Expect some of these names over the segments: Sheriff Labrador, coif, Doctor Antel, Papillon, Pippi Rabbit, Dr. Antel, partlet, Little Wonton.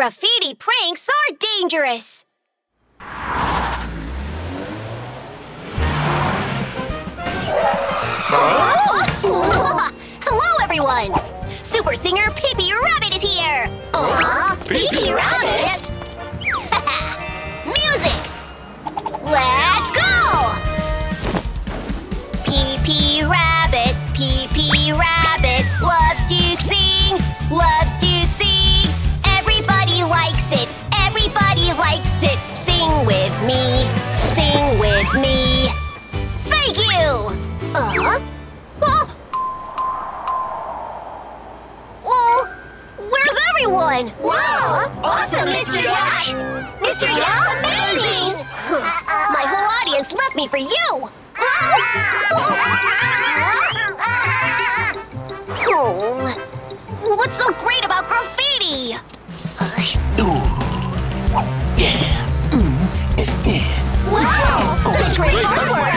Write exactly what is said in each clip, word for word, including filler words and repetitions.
Graffiti pranks are dangerous! Huh? Hello, everyone! Super singer Pippi Rabbit is here! Aw, Pippi Rabbit? Music! Let's go! Pippi Rabbit, Pippi Rabbit loves to sing, loves to sing. Everybody likes it, everybody likes it. Sing with me, sing with me. Thank you! Uh-huh. Oh. Oh, where's everyone? Wow! Awesome, Mister Dash! Mister Yow, amazing! My whole audience left me for you! Oh. What's so great about graffiti? Ooh. Yeah! Wow! Oh, such great artwork!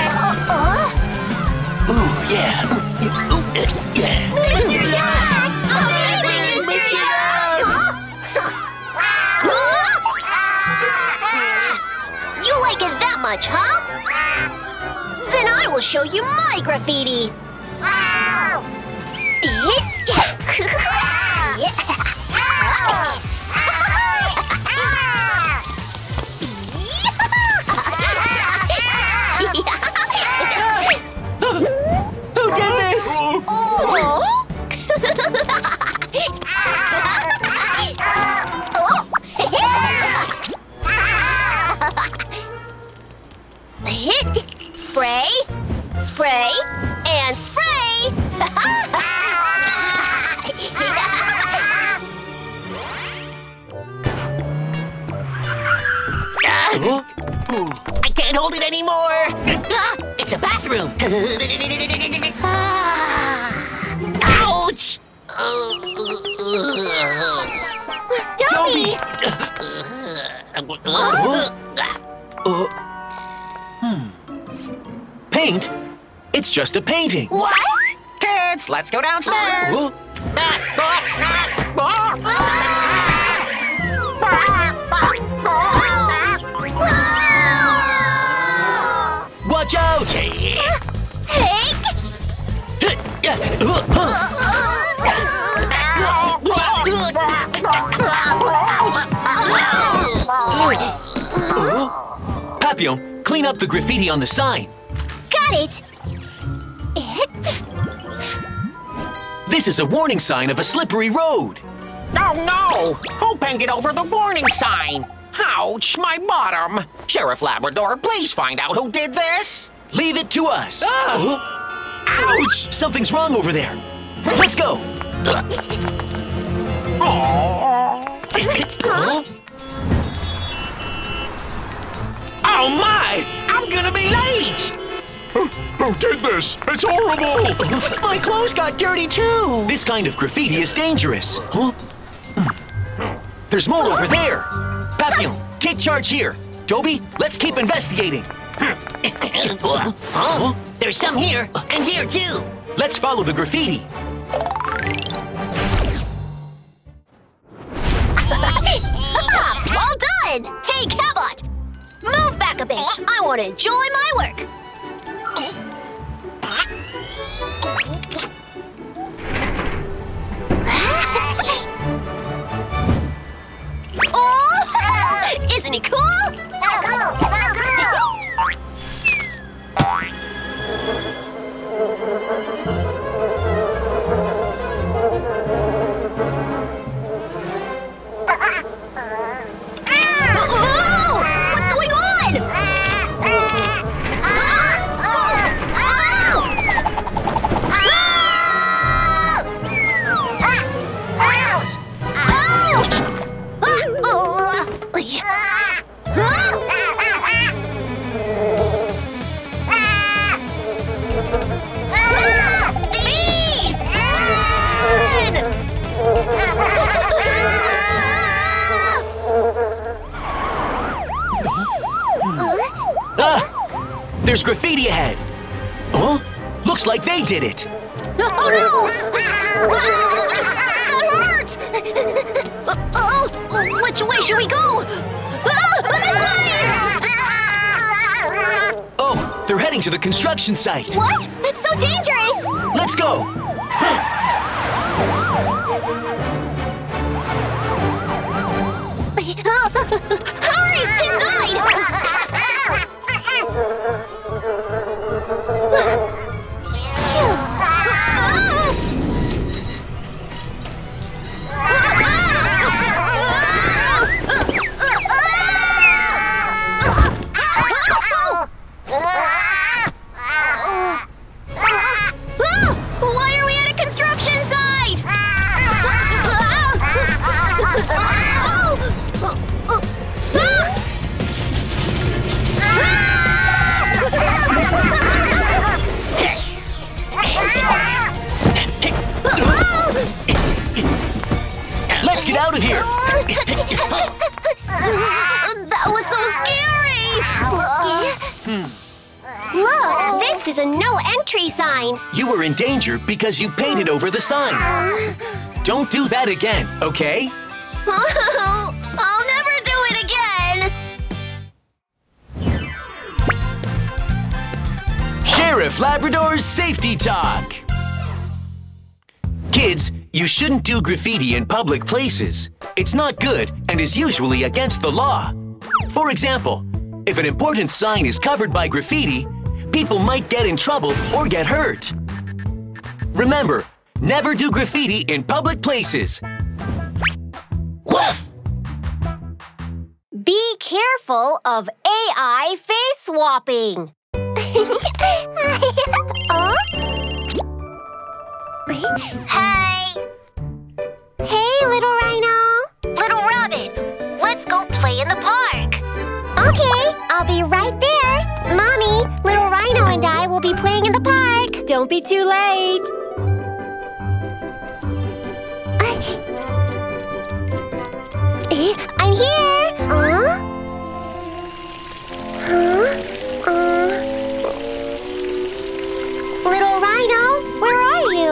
Uh-uh. Ooh, yeah! Ooh, uh, yeah! Mister Yak! Amazing, Mister Yak! Huh? You like it that much, huh? Then I will show you my graffiti! Wow! Yeah! Oh! Oh. Spray, spray, and spray! uh, I can't hold it anymore! Ah, it's a bathroom! Ouch! Dobby! Uh, hmm. Paint? It's just a painting. What? Kids, let's go downstairs. Uh, Watch out! Oh. Papillon, clean up the graffiti on the sign. Got it. This is a warning sign of a slippery road. Oh no! Who painted over the warning sign? Ouch, my bottom! Sheriff Labrador, please find out who did this. Leave it to us. Oh. Ouch! Something's wrong over there. Let's go. Huh? Oh my! I'm gonna be late. Who, who did this? It's horrible. My clothes got dirty too. This kind of graffiti is dangerous. Huh? There's more over there. Papillon, take charge here. Dobby, let's keep investigating. Huh? There's some here, and here too! Let's follow the graffiti! Well done! Hey, Cabot! Move back a bit! I want to enjoy my work! Oh! Isn't it cool? There's graffiti ahead! Huh? Looks like they did it! Oh no! That hurts! Oh, what Which way should we go? Oh, they're heading to the construction site. What? That's so dangerous. Let's go. Hurry, inside. Let's get out of here! That was so scary! Uh, hmm. Look, this is a no-entry sign! You were in danger because you painted over the sign. Don't do that again, okay? I'll never do it again! Sheriff Labrador's Safety Talk! Kids, you shouldn't do graffiti in public places. It's not good and is usually against the law. For example, if an important sign is covered by graffiti, people might get in trouble or get hurt. Remember, never do graffiti in public places. Woof! Be careful of A I face swapping. Oh? Hi! Hey, little rhino! Little rabbit, let's go play in the park! Okay, I'll be right there! Mommy, little rhino and I will be playing in the park! Don't be too late! I'm here! Huh? Huh? Uh... Little rhino, where are you?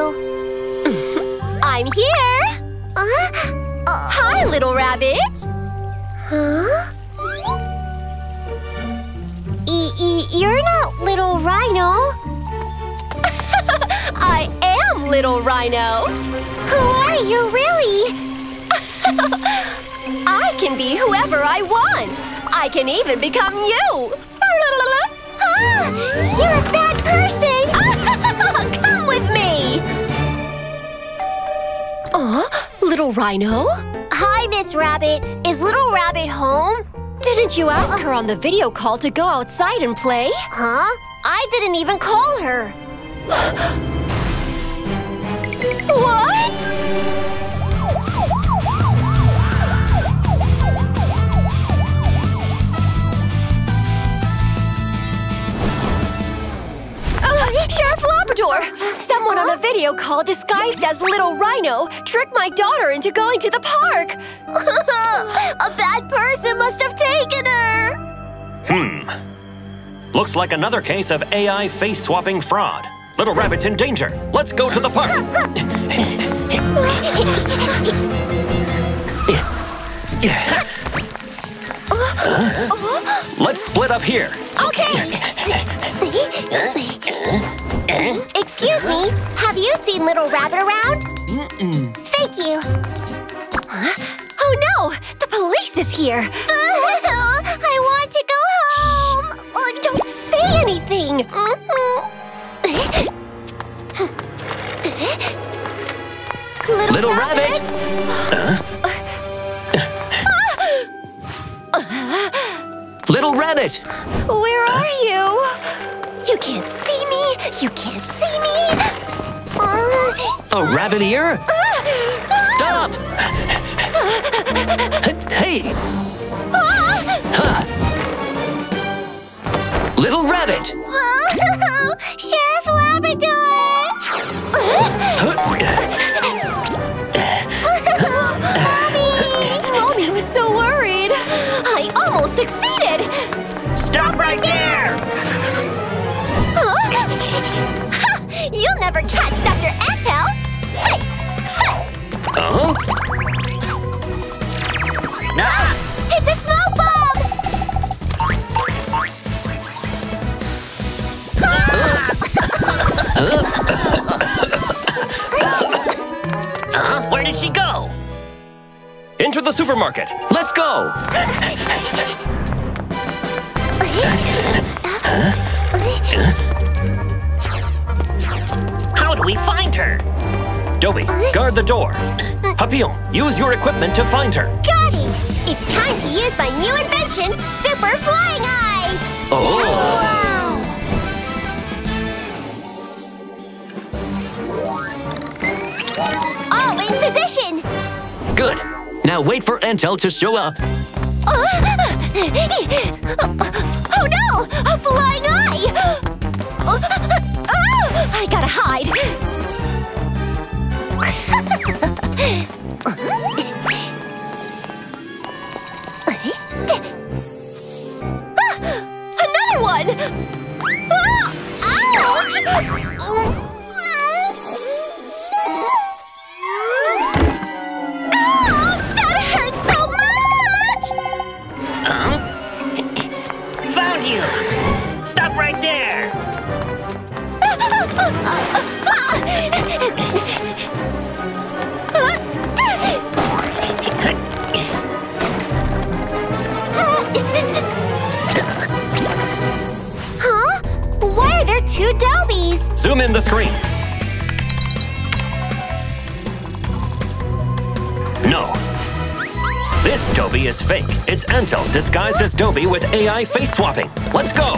I'm here! Uh, uh, Hi, little rabbit! Huh? Y-y-you're not little rhino! I am little rhino! Who are you, really? I can be whoever I want! I can even become you! Ah, you're a bad person! Come with me! Oh, little rhino? Hi, Miss Rabbit. Is little rabbit home? Didn't you ask her on the video call to go outside and play? Huh? I didn't even call her. What? Uh, Sheriff Labrador! Someone on a video call disguised as Little Rhino tricked my daughter into going to the park! A bad person must have taken her! Hmm. Looks like another case of A I face-swapping fraud. Little Rabbit's in danger. Let's go to the park! Let's split up here. Okay! Excuse me, have you seen Little Rabbit around? Mm-mm. Thank you. Huh? Oh no, the police is here. I want to go home. Shh. Oh, don't say anything. Mm-hmm. Little, Little Rabbit. Rabbit. Uh? Little Rabbit. Where are you? You can't see me! You can't see me! Uh, A rabbit ear? Uh, uh, Stop! Uh, hey! Uh, huh. Little rabbit! Oh, Sheriff Labrador! Mommy! Mommy was so worried! I almost succeeded! Stop right there! You'll never catch Doctor Antel! Hey! Hey. Uh-huh. No! Huh? Where did she go? Into the supermarket. Let's go. How do we find her? Dobie, guard the door. Papillon, use your equipment to find her. Got it. It's time to use my new invention, Super Flying Eyes. Oh. All in position! Good. Now wait for Antel to show up. Oh, oh no! A flying eye! Oh, oh, I gotta hide. Another one! Oh, ouch! Huh? Why are there two Dobies? Zoom in the screen. No. This Dobie is fake. It's Antel disguised as Dobie with A I face swapping. Let's go.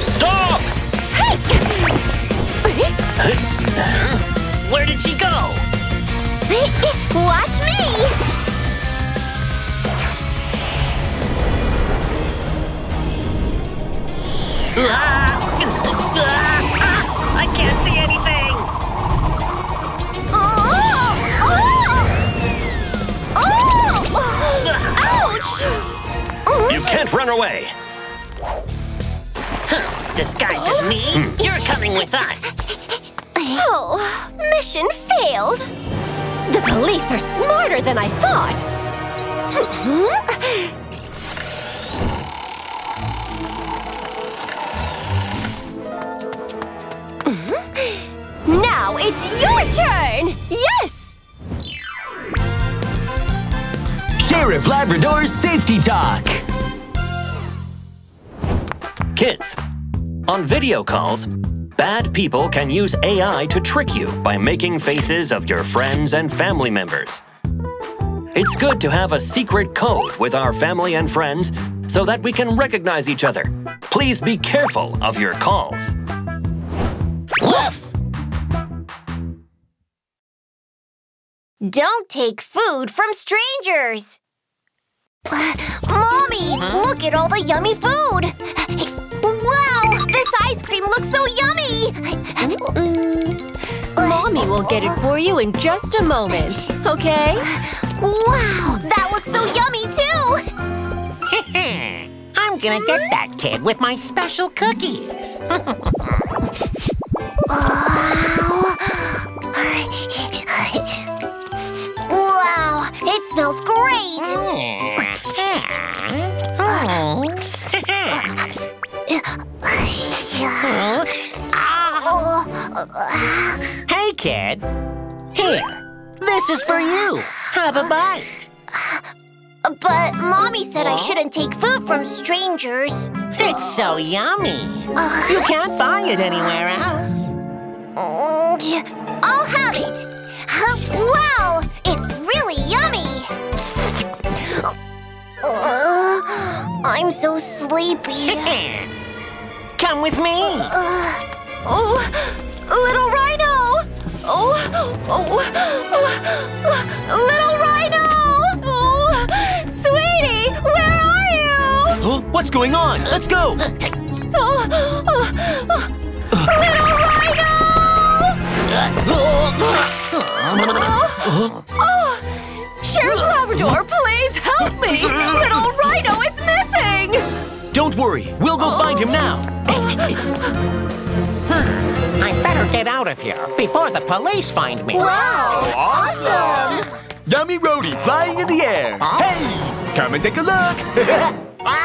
Stop! Where did she go? Watch me! I can't see anything! Ouch! You can't run away! Disguised as me? Hmm. You're coming with us! Oh, mission failed! The police are smarter than I thought! Now it's your turn! Yes! Sheriff Labrador's Safety Talk! Kids, on video calls, bad people can use A I to trick you by making faces of your friends and family members. It's good to have a secret code with our family and friends so that we can recognize each other. Please be careful of your calls. Woof! Don't take food from strangers. Mommy, look at all the yummy food. Wow, this ice cream looks so yummy! Mm. Mommy will get it for you in just a moment, okay? Wow, that looks so yummy too! I'm gonna get that kid with my special cookies. Wow. Wow, it smells great! Oh. Hey, kid. Here, this is for you. Have a bite. But Mommy said I shouldn't take food from strangers. It's so yummy. You can't buy it anywhere else. I'll have it. Wow, it's really yummy. Uh, I'm so sleepy. Come with me. Uh, oh, little rhino! Oh, oh, oh, oh, little rhino! Oh, sweetie, where are you? Huh? What's going on? Let's go. Oh, oh, oh. Little rhino! Oh, oh. Sheriff Labrador, please help me! Little rhino is missing. Don't worry, we'll go oh. find him now. Hmm, I better get out of here before the police find me. Wow, awesome! Yummy Roadie flying in the air. Huh? Hey, come and take a look. Hey,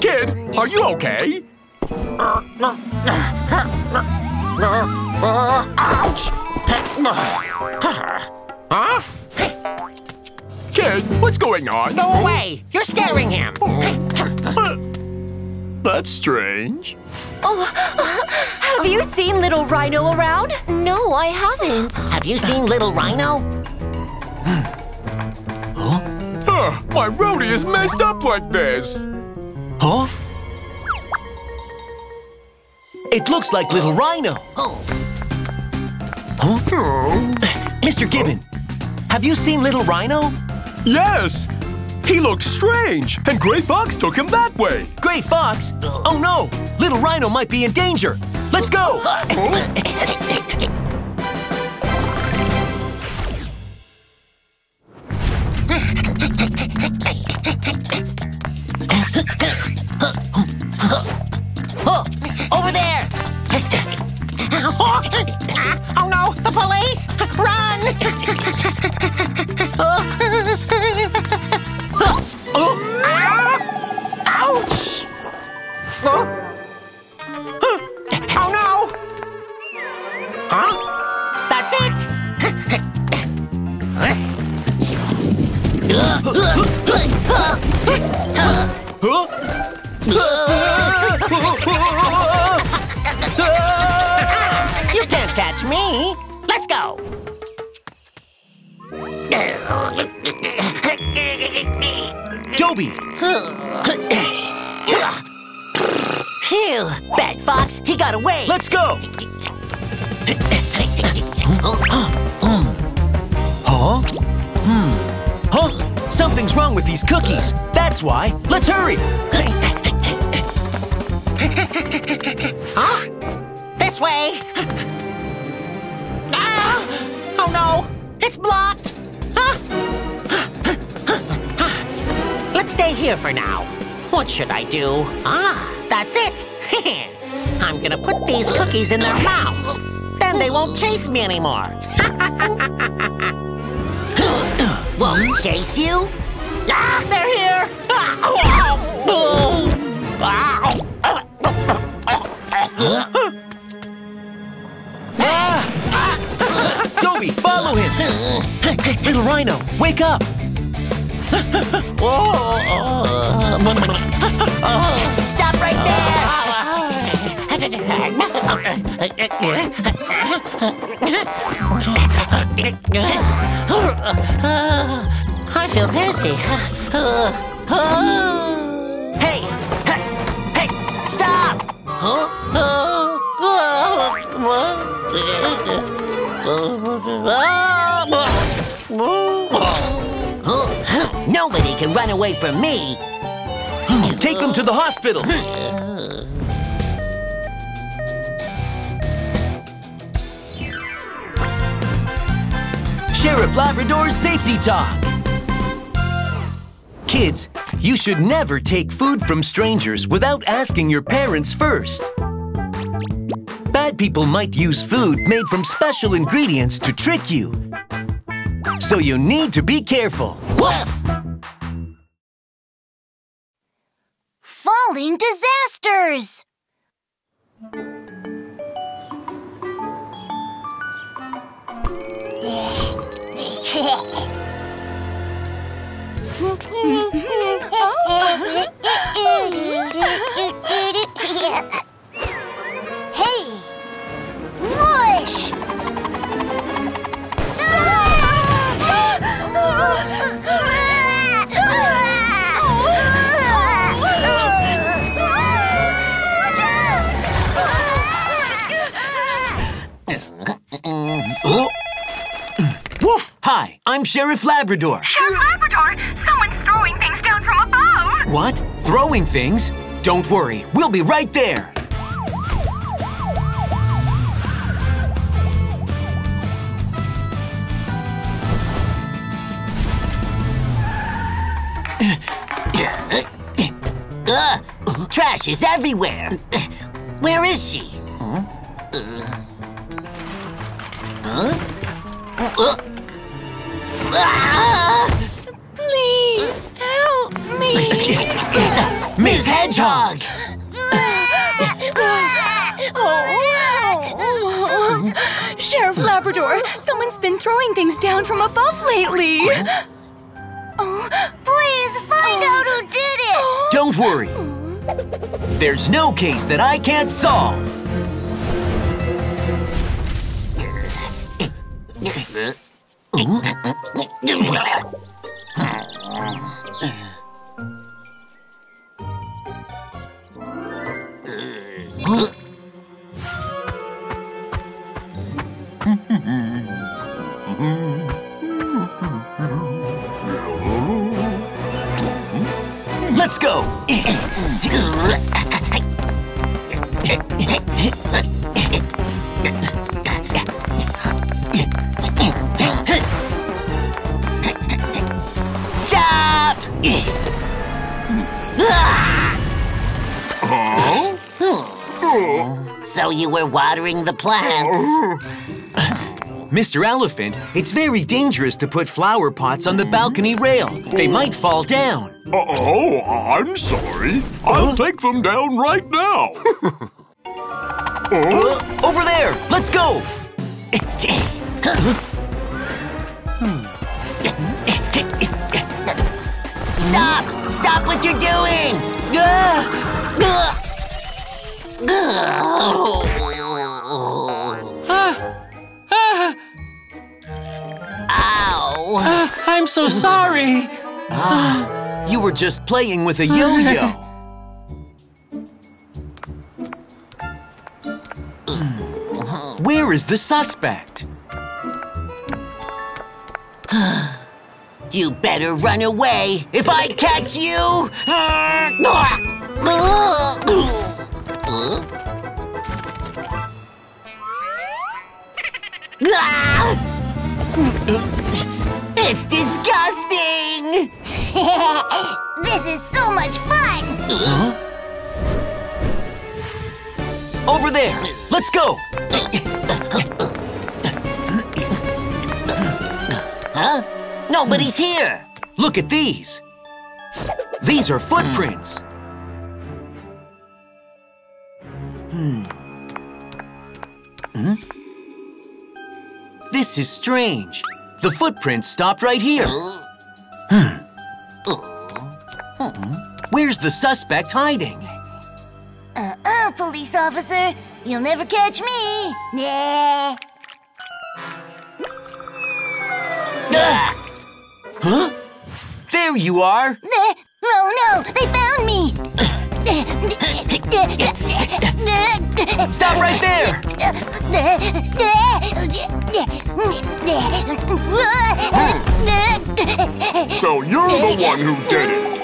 kid, are you okay? Ouch! Huh? Kid, what's going on? Go away! You're scaring him! That's strange. Oh, have you seen Little Rhino around? No, I haven't. Have you seen Little Rhino? Huh? Huh, my roadie is messed up like this. Huh? It looks like Little Rhino. Oh. Huh? Oh. Mister Gibbon, have you seen Little Rhino? Yes. He looked strange, and Gray Fox took him that way. Gray Fox? Oh no! Little Rhino might be in danger. Let's go! Over there! Oh no! The police! Run! Oh. Ah! Ouch! Oh. Huh. Oh no! Huh? That's it! You can't catch me! Let's go! Joby! Phew! Bad Fox, he got away! Let's go! Huh? Hmm. Huh? Something's wrong with these cookies. That's why. Let's hurry! Huh? This way! Ah! Oh no! It's blocked! Let's stay here for now. What should I do? Ah, that's it. I'm gonna put these cookies in their mouths. Then they won't chase me anymore. Won't chase you? Ah, they're here! Ah! Dobby, follow him! Little Rhino, wake up! Stop right there! I feel dizzy. Hey! Hey! Stop! Huh? Nobody can run away from me! Take them to the hospital! Sheriff Labrador's Safety Talk! Kids, you should never take food from strangers without asking your parents first. Bad people might use food made from special ingredients to trick you. So you need to be careful. Falling disasters! Hey! Whoosh! Woof! Hi, I'm Sheriff Labrador. Sheriff Labrador? Someone's throwing things down from above! What? Throwing things? Don't worry, we'll be right there. Ugh, trash is everywhere. Where is she? Hmm? Huh? Uh, uh. Ah! Please help me, Miss Hedgehog. Oh, wow. Sheriff Labrador, someone's been throwing things down from above lately. Oh, please find oh. out who did it. Don't worry. There's no case that I can't solve. Let's go. Stop! Huh? So you were watering the plants. Mister Elephant, it's very dangerous to put flower pots on the balcony rail. They might fall down. Uh-oh, I'm sorry. I'll huh? take them down right now. uh, over there, let's go. Stop, stop what you're doing. Ow. Uh, I'm so sorry. Ah. You were just playing with a yo-yo. Where is the suspect? You better run away. If I catch you... It's disgusting! This is so much fun! Uh-huh. Over there! Let's go! Huh? Nobody's here! Look at these! These are footprints! Hmm. Hmm? This is strange. The footprints stopped right here. Hmm. Where's the suspect hiding? Uh-uh, police officer. You'll never catch me. Nah. Uh, huh? There you are. No, no, they found me. Stop right there. So you're the one who did it.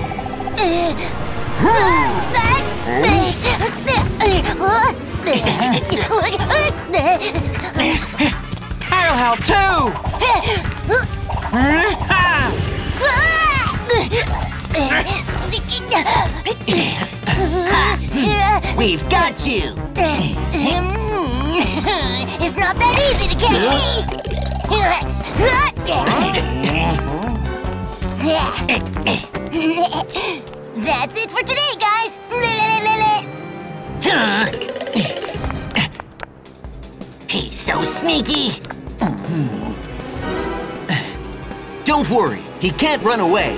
I'll help too. We've got you. It's not that easy to catch me. That's it for today, guys! He's so sneaky! Don't worry, he can't run away.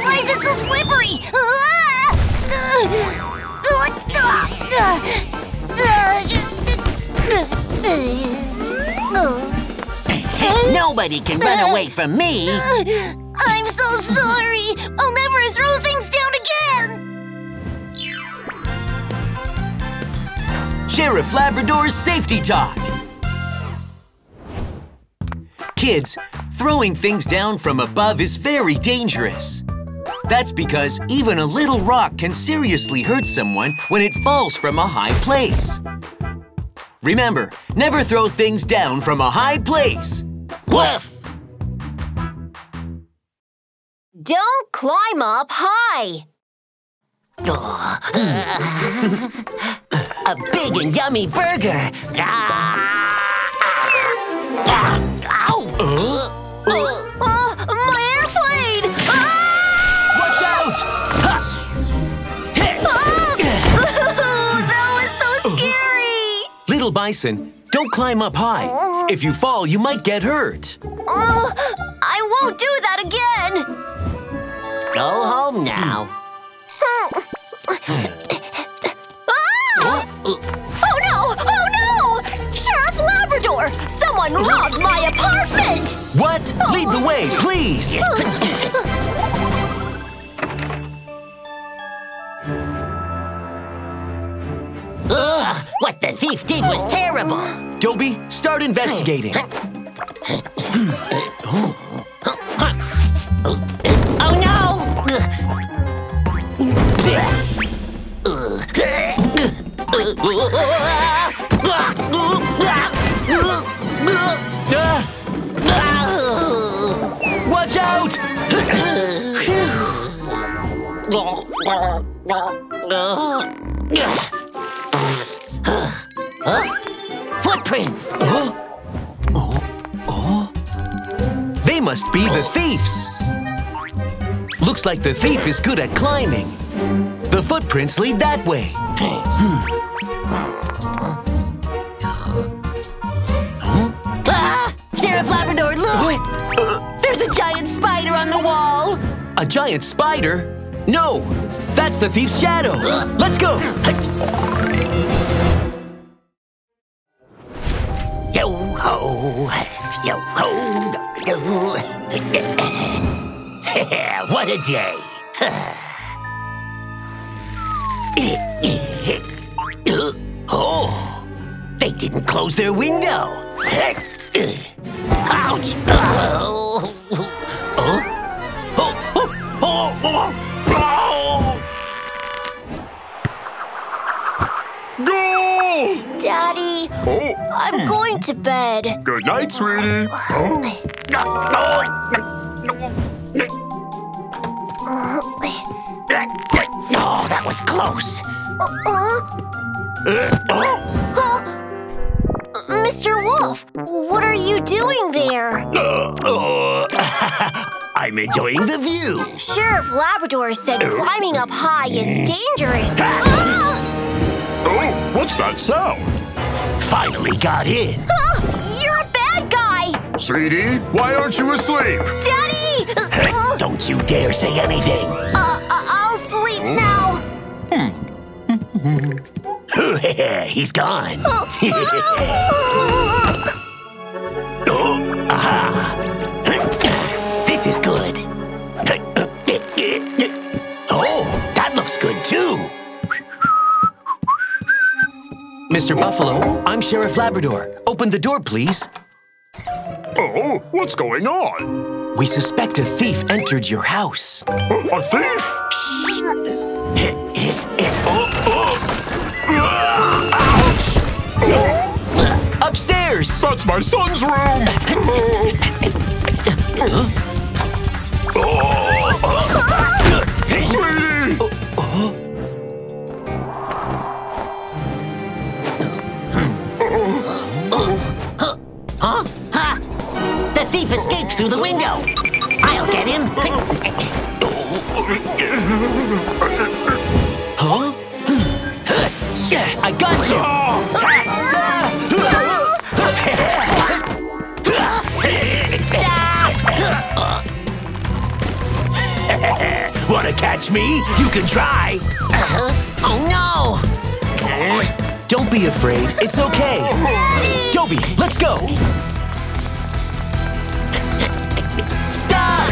Why is it so slippery? Nobody can run away from me! I'm so sorry! I'll never throw things down again! Sheriff Labrador's Safety Talk! Kids, throwing things down from above is very dangerous. That's because even a little rock can seriously hurt someone when it falls from a high place. Remember, never throw things down from a high place. Woof! Don't climb up high! Oh, uh, a big and yummy burger! Ah, ah, ah, ow! Uh, uh, uh, my airplane! Ah! Watch out! Oh, that was so scary! Little Bison, don't climb up high. Uh, if you fall, you might get hurt. Uh, I won't do that again! Go home now. Hmm. Ah! Oh no! Oh no! Sheriff Labrador! Someone robbed my apartment! What? Oh. Lead the way, please! Ugh! What the thief did was terrible! Dobie, start investigating. Watch out! Footprints! Oh. Oh. Oh. They must be the thieves. Looks like the thief is good at climbing. The footprints lead that way. Hmm. Ah! Sheriff Labrador, look! Uh, There's a giant spider on the wall! A giant spider? No! That's the thief's shadow! Uh, Let's go! Yo-ho! Yo-ho! What a day! Oh! They didn't close their window! Ouch! Oh. Oh. Oh. Oh. Oh. Oh. Go! Daddy, oh. I'm going to bed. Good night, sweetie. Oh. Oh, that was close. Uh-uh. Uh, oh. uh, Mister Wolf, what are you doing there? Uh, oh. I'm enjoying the view. Sheriff Labrador said uh. climbing up high is dangerous. Ah. Ah. Oh, what's that sound? Finally got in. Uh, you're a bad guy. Sweetie, why aren't you asleep? Daddy! Uh, Don't you dare say anything. Uh, uh, I'll sleep now. Hmm. He's gone. Oh, aha. This is good. Oh, that looks good too. Mister Buffalo, I'm Sheriff Labrador. Open the door, please. Oh, what's going on? We suspect a thief entered your house. Uh, a thief? Shh. Oh, oh. Ouch! Upstairs! That's my son's room! Oh. Oh. Sweetie! Oh. Oh. Huh? Huh? The thief escaped through the window! I'll get him! Huh? I got you! Stop! Wanna catch me? You can try! Uh-huh. Oh no! Don't be afraid, it's okay! Daddy! Dobie, let's go! Stop!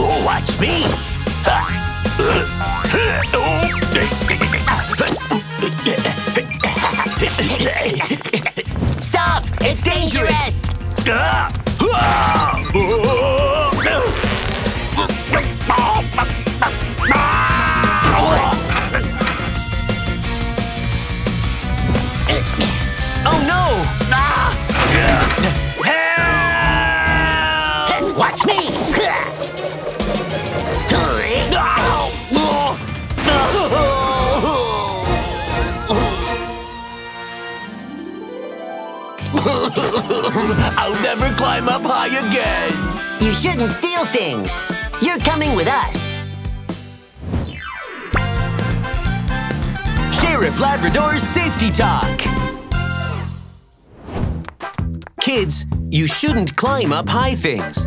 Oh, watch me! Stop! It's dangerous! I'll never climb up high again. You shouldn't steal things. You're coming with us. Sheriff Labrador's Safety Talk. Kids, you shouldn't climb up high things.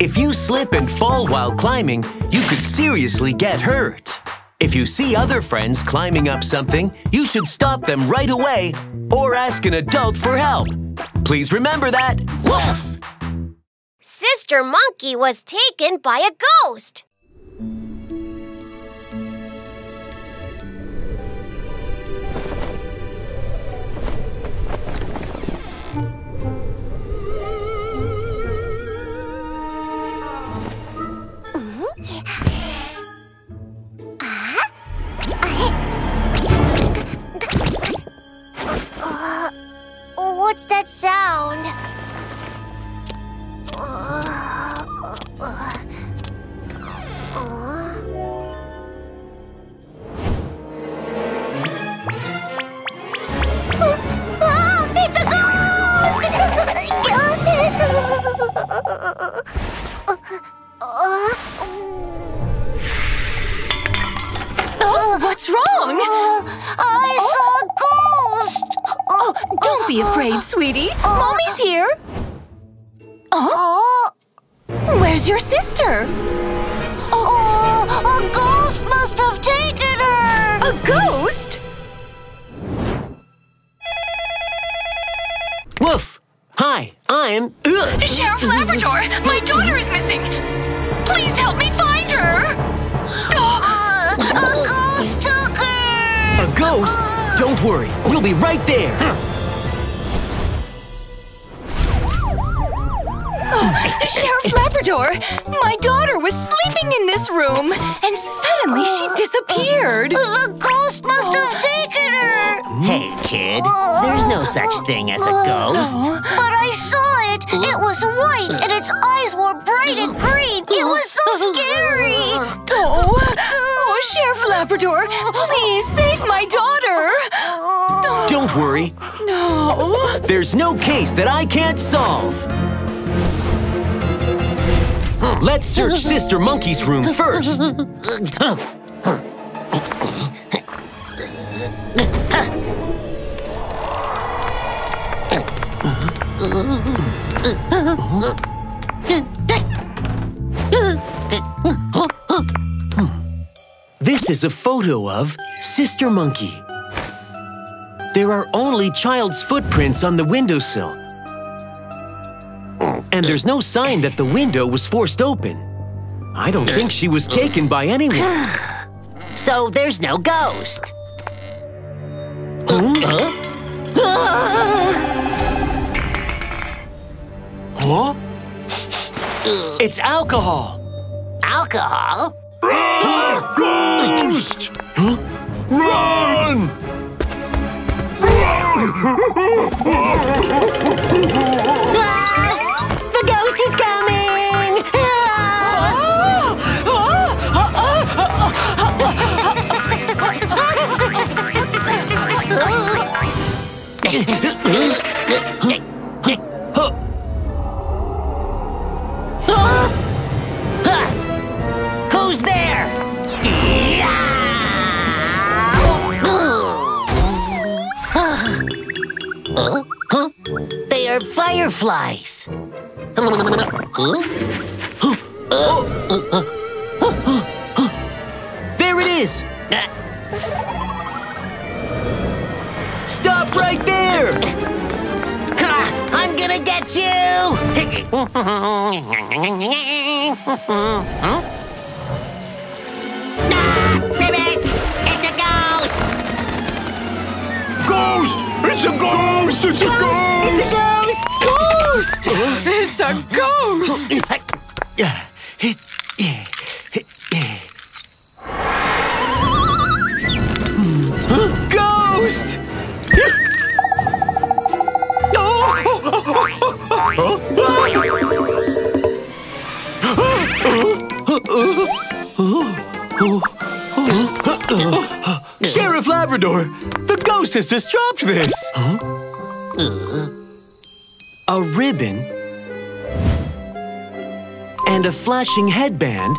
If you slip and fall while climbing, you could seriously get hurt. If you see other friends climbing up something, you should stop them right away or ask an adult for help. Please remember that. Woof! Sister Monkey was taken by a ghost. What's that sound? Uh, uh, uh, uh. Uh, ah, it's a ghost! uh, uh, oh, what's wrong? Uh, I oh. saw a ghost! Oh, don't be afraid, sweetie. Mommy's here. Oh? Where's your sister? Oh, a ghost must have taken her. A ghost? Woof. Hi, I'm... Ugh. Sheriff Labrador, my daughter is missing. Please help me find her. Uh, a ghost took her. A ghost? Uh, Don't worry, we'll be right there. Oh, Sheriff Labrador, my daughter was sleeping in this room, and suddenly she disappeared. The ghost must have taken her. Hey, kid, there's no such thing as a ghost. But I saw it. It was white, and its eyes were bright and green. It was so scary. Oh. Sheriff Labrador, please save my daughter! Don't worry. No. There's no case that I can't solve. Let's search Sister Monkey's room first. This is a photo of Sister Monkey. There are only child's footprints on the windowsill. And there's no sign that the window was forced open. I don't think she was taken by anyone. So there's no ghost. Huh? It's alcohol. Alcohol? Run! Ghost! Huh? Run! Ah, the ghost is coming! Ah. Who's there? Huh? Huh? They are fireflies. There it is. Stop right there. I'm gonna get you. It's a ghost! Ghost! It's a ghost! It's a ghost! It's a ghost! Ghost! It's a ghost! Ghost! Sheriff Labrador, the ghost has just dropped this. Huh? a ribbon, and a flashing headband,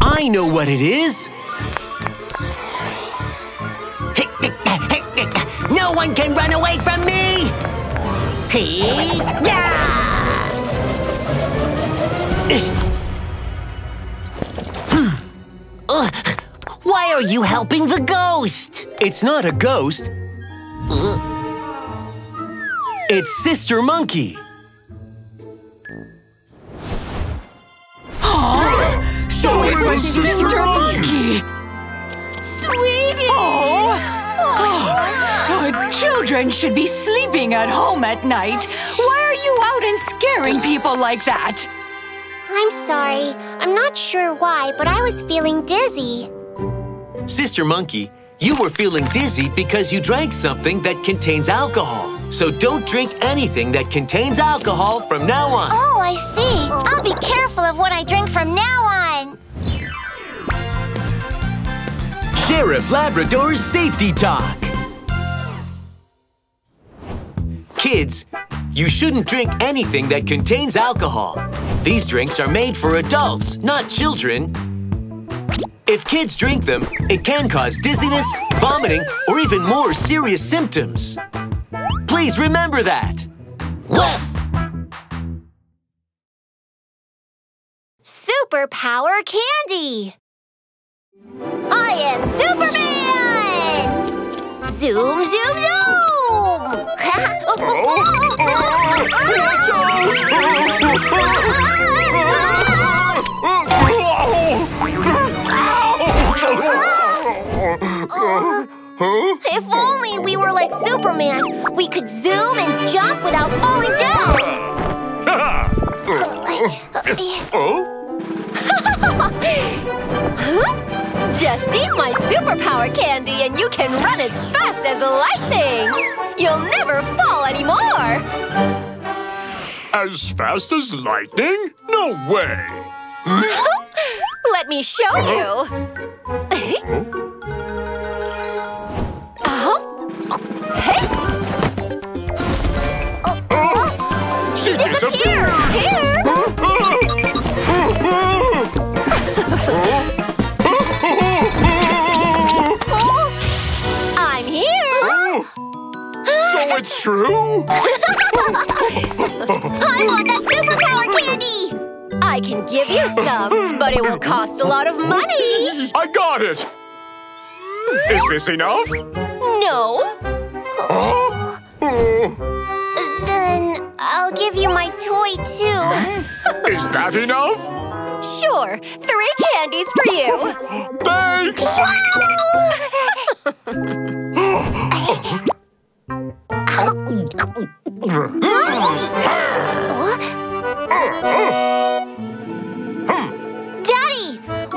I know what it is. No one can run away from me! Why are you helping the ghost? It's not a ghost. It's Sister Monkey. Oh, so it was Sister Monkey! Sweetie! Oh, oh, our children should be sleeping at home at night. Why are you out and scaring people like that? I'm sorry. I'm not sure why, but I was feeling dizzy. Sister Monkey, you were feeling dizzy because you drank something that contains alcohol. So don't drink anything that contains alcohol from now on. Oh, I see. I'll be careful of what I drink from now on. Sheriff Labrador's Safety Talk. Kids, you shouldn't drink anything that contains alcohol. These drinks are made for adults, not children. If kids drink them, it can cause dizziness, vomiting, or even more serious symptoms. Please remember that. Superpower candy! I am Superman! Zoom, zoom, zoom! Uh, huh? If only we were like Superman, we could zoom and jump without falling down. Just eat my superpower candy and you can run as fast as lightning. You'll never fall anymore. As fast as lightning? No way. Let me show you. Hey! Oh, oh. She, she disappeared! Here! I'm here! So it's true? I want that superpower candy! I can give you some, but it will cost a lot of money! I got it! Is this enough? No. Huh? Oh. Then I'll give you my toy, too. Is that enough? Sure. Three candies for you. Thanks! Daddy,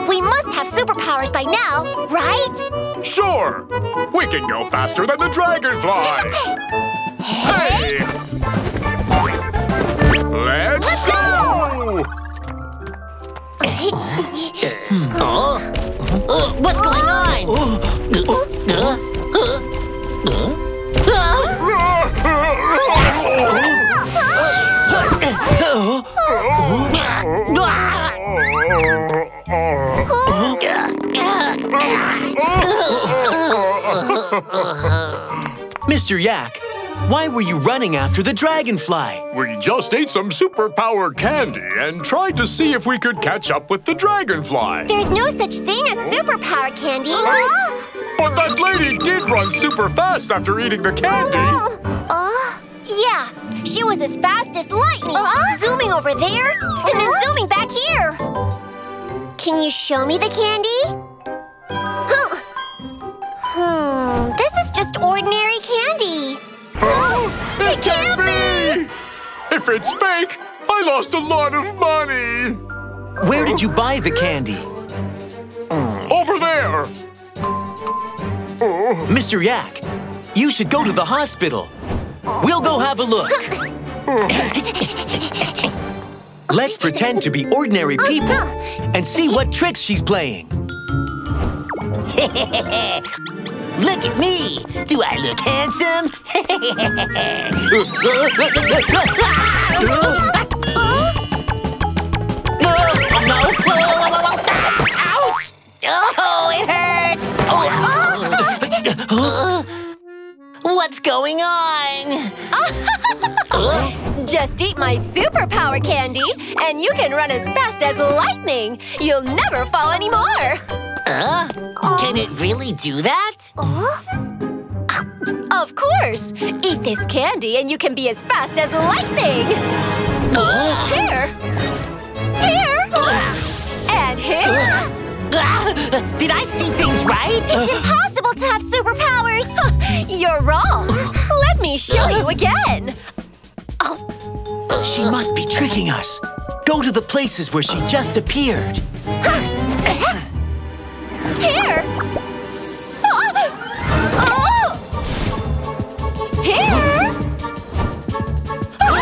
we must have superpowers by now, right? Sure! We can go faster than the dragonfly! Hey! Let's, Let's go! go! uh, what's going on? Mister Yak, why were you running after the dragonfly? We just ate some superpower candy and tried to see if we could catch up with the dragonfly. There's no such thing as superpower candy. Oh. But that lady did run super fast after eating the candy. Oh, uh, yeah, she was as fast as lightning, uh, zooming over there and then uh, zooming back here. Can you show me the candy? Huh. Hmm, this is just ordinary candy. Oh, it, it can't, can't be. be! If it's fake, I lost a lot of money. Where did you buy the candy? Over there. Mister Yak, you should go to the hospital. We'll go have a look. Let's pretend to be ordinary people and see what tricks she's playing. Look at me! Do I look handsome? Ouch! Oh, it hurts! Oh. What's going on? Just eat my superpower candy, and you can run as fast as lightning. You'll never fall anymore. Uh, can it really do that? Uh? Of course! Eat this candy and you can be as fast as lightning! Uh. Here! Here! Uh. And here! Uh. Uh. Did I see things right? It's impossible to have superpowers! You're wrong! Let me show you again! Oh. She must be tricking us! Go to the places where she just appeared! Here! Oh! Here! Oh!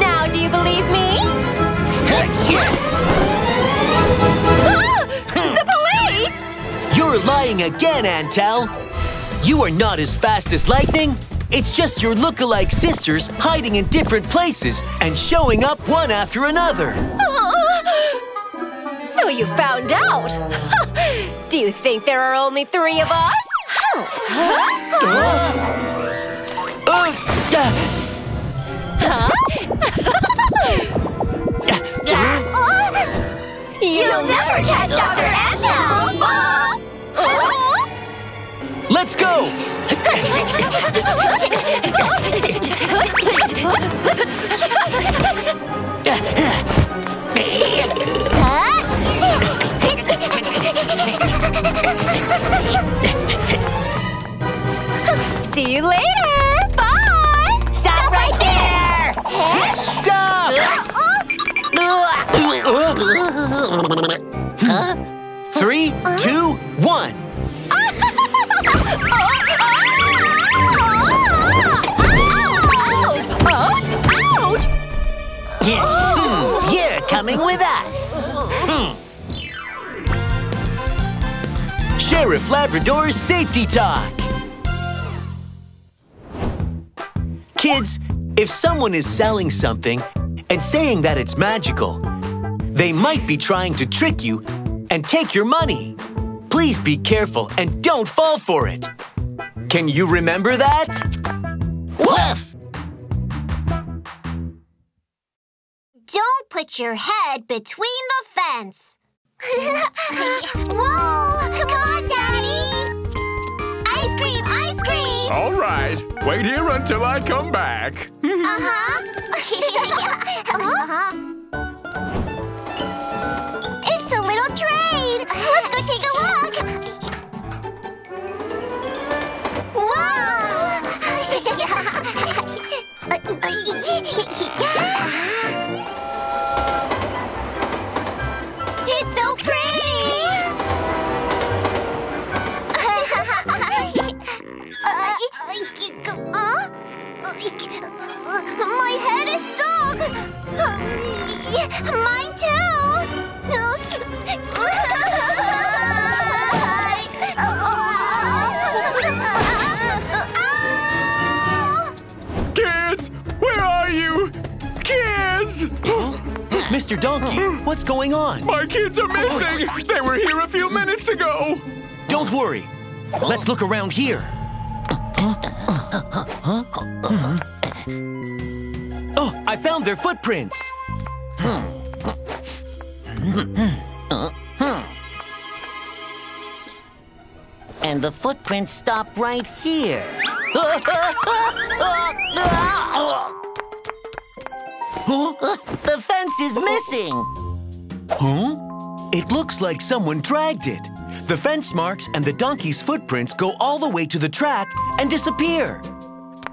Now do you believe me? Ah! The police! You're lying again, Antel! You are not as fast as lightning. It's just your look-alike sisters hiding in different places and showing up one after another. Uh, so you found out. Do you think there are only three of us? Huh? Uh, huh? uh, You'll never catch Doctor Antel! Uh, uh, Let's go! See you later! Bye! Stop, Stop right, right there! there. Stop! Huh? Three, two, one! Yeah. Oh. You're coming with us! Hmm. Sheriff Labrador's Safety Talk! Kids, if someone is selling something and saying that it's magical, they might be trying to trick you and take your money. Please be careful and don't fall for it. Can you remember that? Woof! Don't put your head between the fence. Whoa! Come on, Daddy! Ice cream! Ice cream! All right. Wait here until I come back. Uh-huh. uh-huh. It's a little train. Let's go take a look. Whoa! It's so pretty! My head is stuck! Mine too! Kids! Where are you? Kids! Mister Donkey, what's going on? My kids are missing! They were here a few minutes ago! Don't worry. Let's look around here. Oh, I found their footprints! And the footprints stop right here. Huh? The fence is missing! Huh? It looks like someone dragged it. The fence marks and the donkey's footprints go all the way to the track and disappear.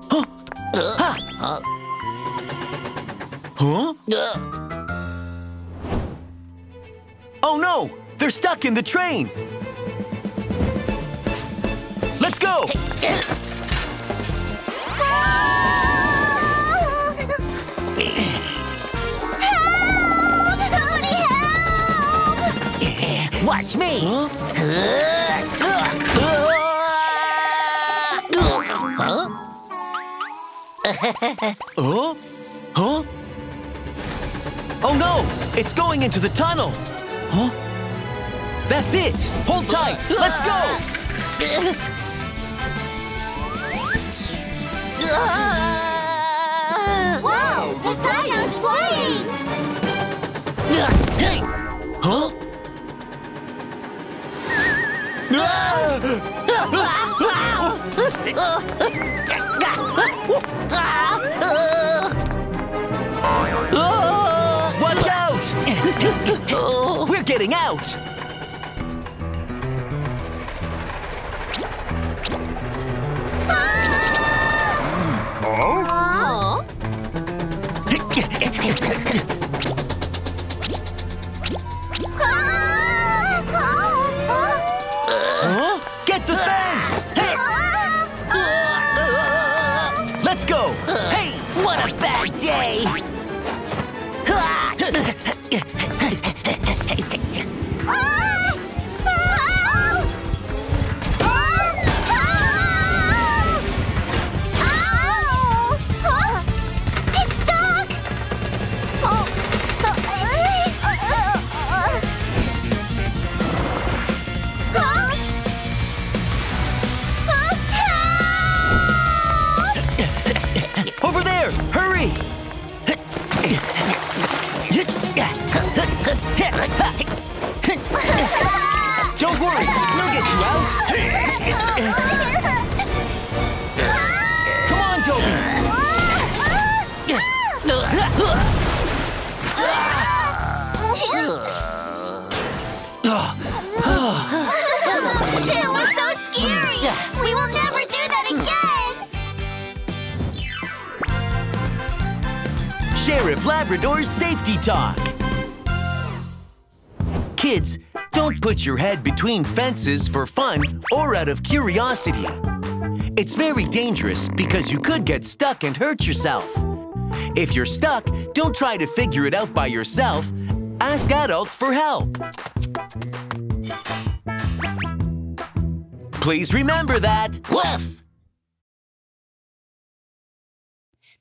Huh? Huh? Huh? Huh? Oh no! They're stuck in the train! Let's go! Help! Somebody help! Watch me! Huh? Huh? Huh? Huh? Oh no! It's going into the tunnel! Huh? That's it! Hold tight! Let's go! Wow! The dino's flying! Hey! Huh? Watch out! We're getting out! Oh? Oh? Sheriff Labrador's Safety Talk. Kids, don't put your head between fences for fun or out of curiosity. It's very dangerous because you could get stuck and hurt yourself. If you're stuck, don't try to figure it out by yourself. Ask adults for help. Please remember that. Woof!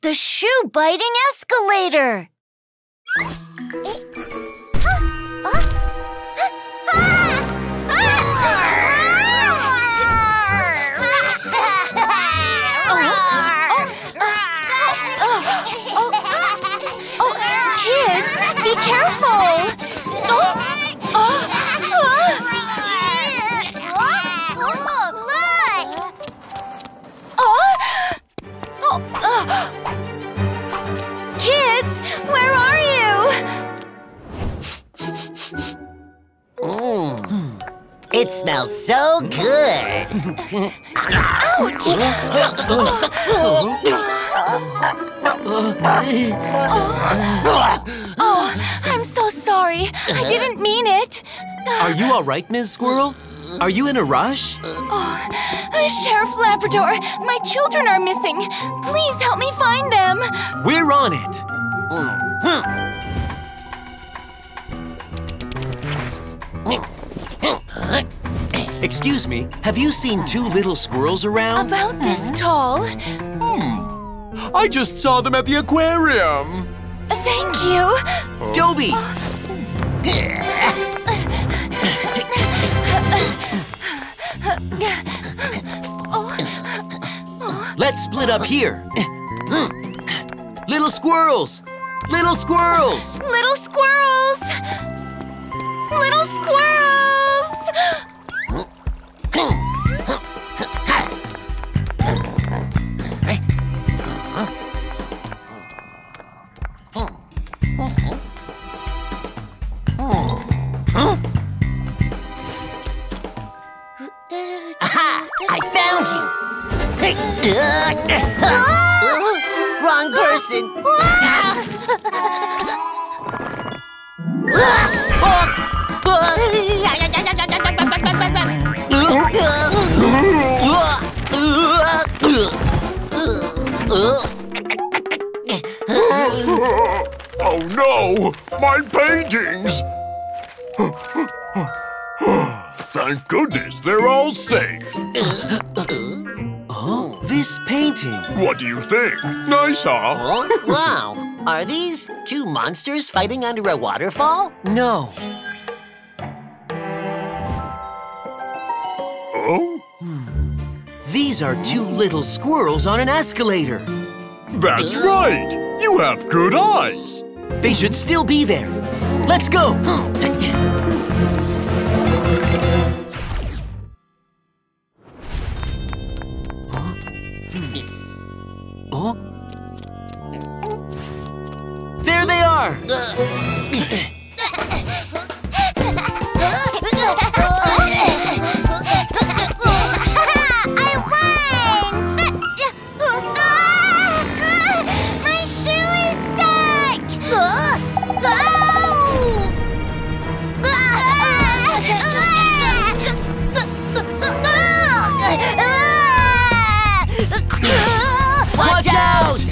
The shoe-biting escalator! Kids, be careful! Kids, where are you? Mm. It smells so good. Ouch! Oh, oh, I'm so sorry. I didn't mean it. Are you all right, Miz Squirrel? Are you in a rush? Oh, uh, Sheriff Labrador, my children are missing. Please help me find them. We're on it. Mm-hmm. Excuse me, have you seen two little squirrels around? About this mm-hmm. tall. Hmm. I just saw them at the aquarium. Thank you. Oh. Dobie. Oh. Let's split up here. Little squirrels! Little squirrels! Little squirrels! Little squirrels! Aha! I found you! Hey. Uh, uh, wrong person! Oh no! My paintings! Thank goodness they're all safe. Oh, this painting. What do you think? Nice, huh? Oh, wow. Are these two monsters fighting under a waterfall? No. Oh? These are two little squirrels on an escalator. That's right. You have good eyes. They should still be there. Let's go. Oh? There they are! I won! My shoe is stuck! Go! Watch out!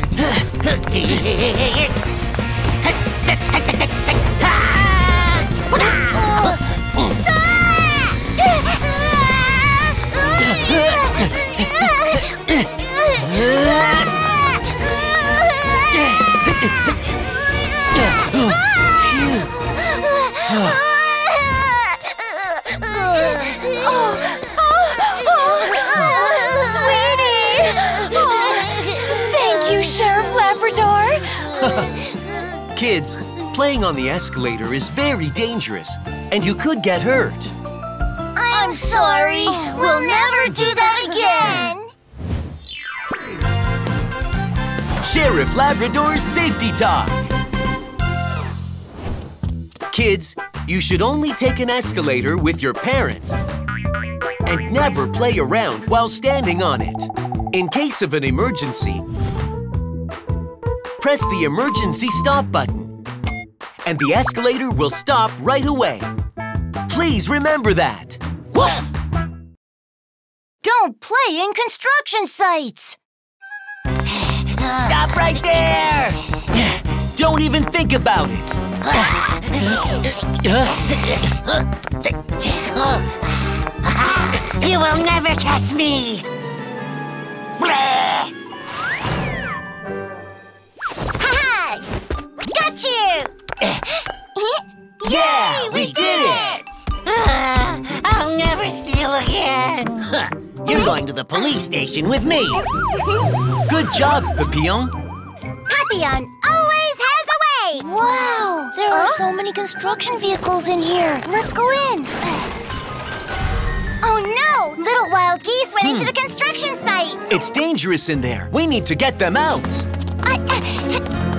Kids, playing on the escalator is very dangerous, and you could get hurt. I'm sorry. We'll never do that again. Sheriff Labrador's Safety Talk. Kids, you should only take an escalator with your parents and never play around while standing on it. In case of an emergency, press the emergency stop button, and the escalator will stop right away. Please remember that. Woof! Don't play in construction sites. Stop right there. Don't even think about it. You will never catch me. Got you! Yeah, Yay, we, we did, did it! it. Uh, I'll never steal again. Huh. You're going to the police station with me. Good job, Papillon. Papillon always has a way. Wow, there are huh? so many construction vehicles in here. Let's go in. Oh no, little wild geese went hmm. into the construction site. It's dangerous in there. We need to get them out. I, uh,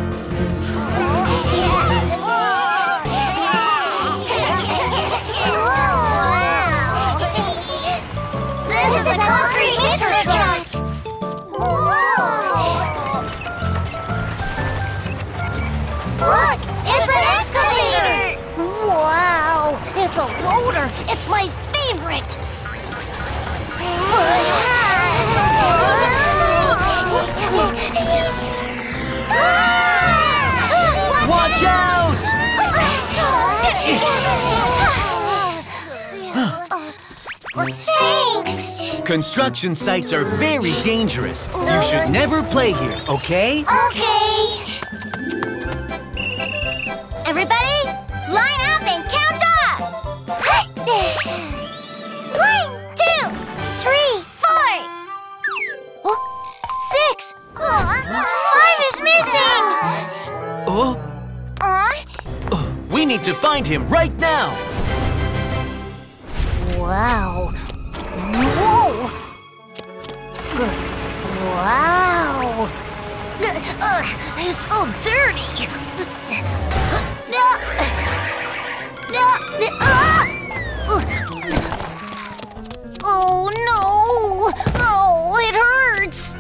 It's a loader! It's my favorite! Watch out! Thanks! Construction sites are very dangerous. You should never play here, okay? Okay! Everybody, line up and count! One, two, three, four. Oh, six. Oh, five is missing. Oh. Uh? Oh, we need to find him right now. Wow. Whoa. Wow. It's so dirty. Oh no! Oh, it hurts!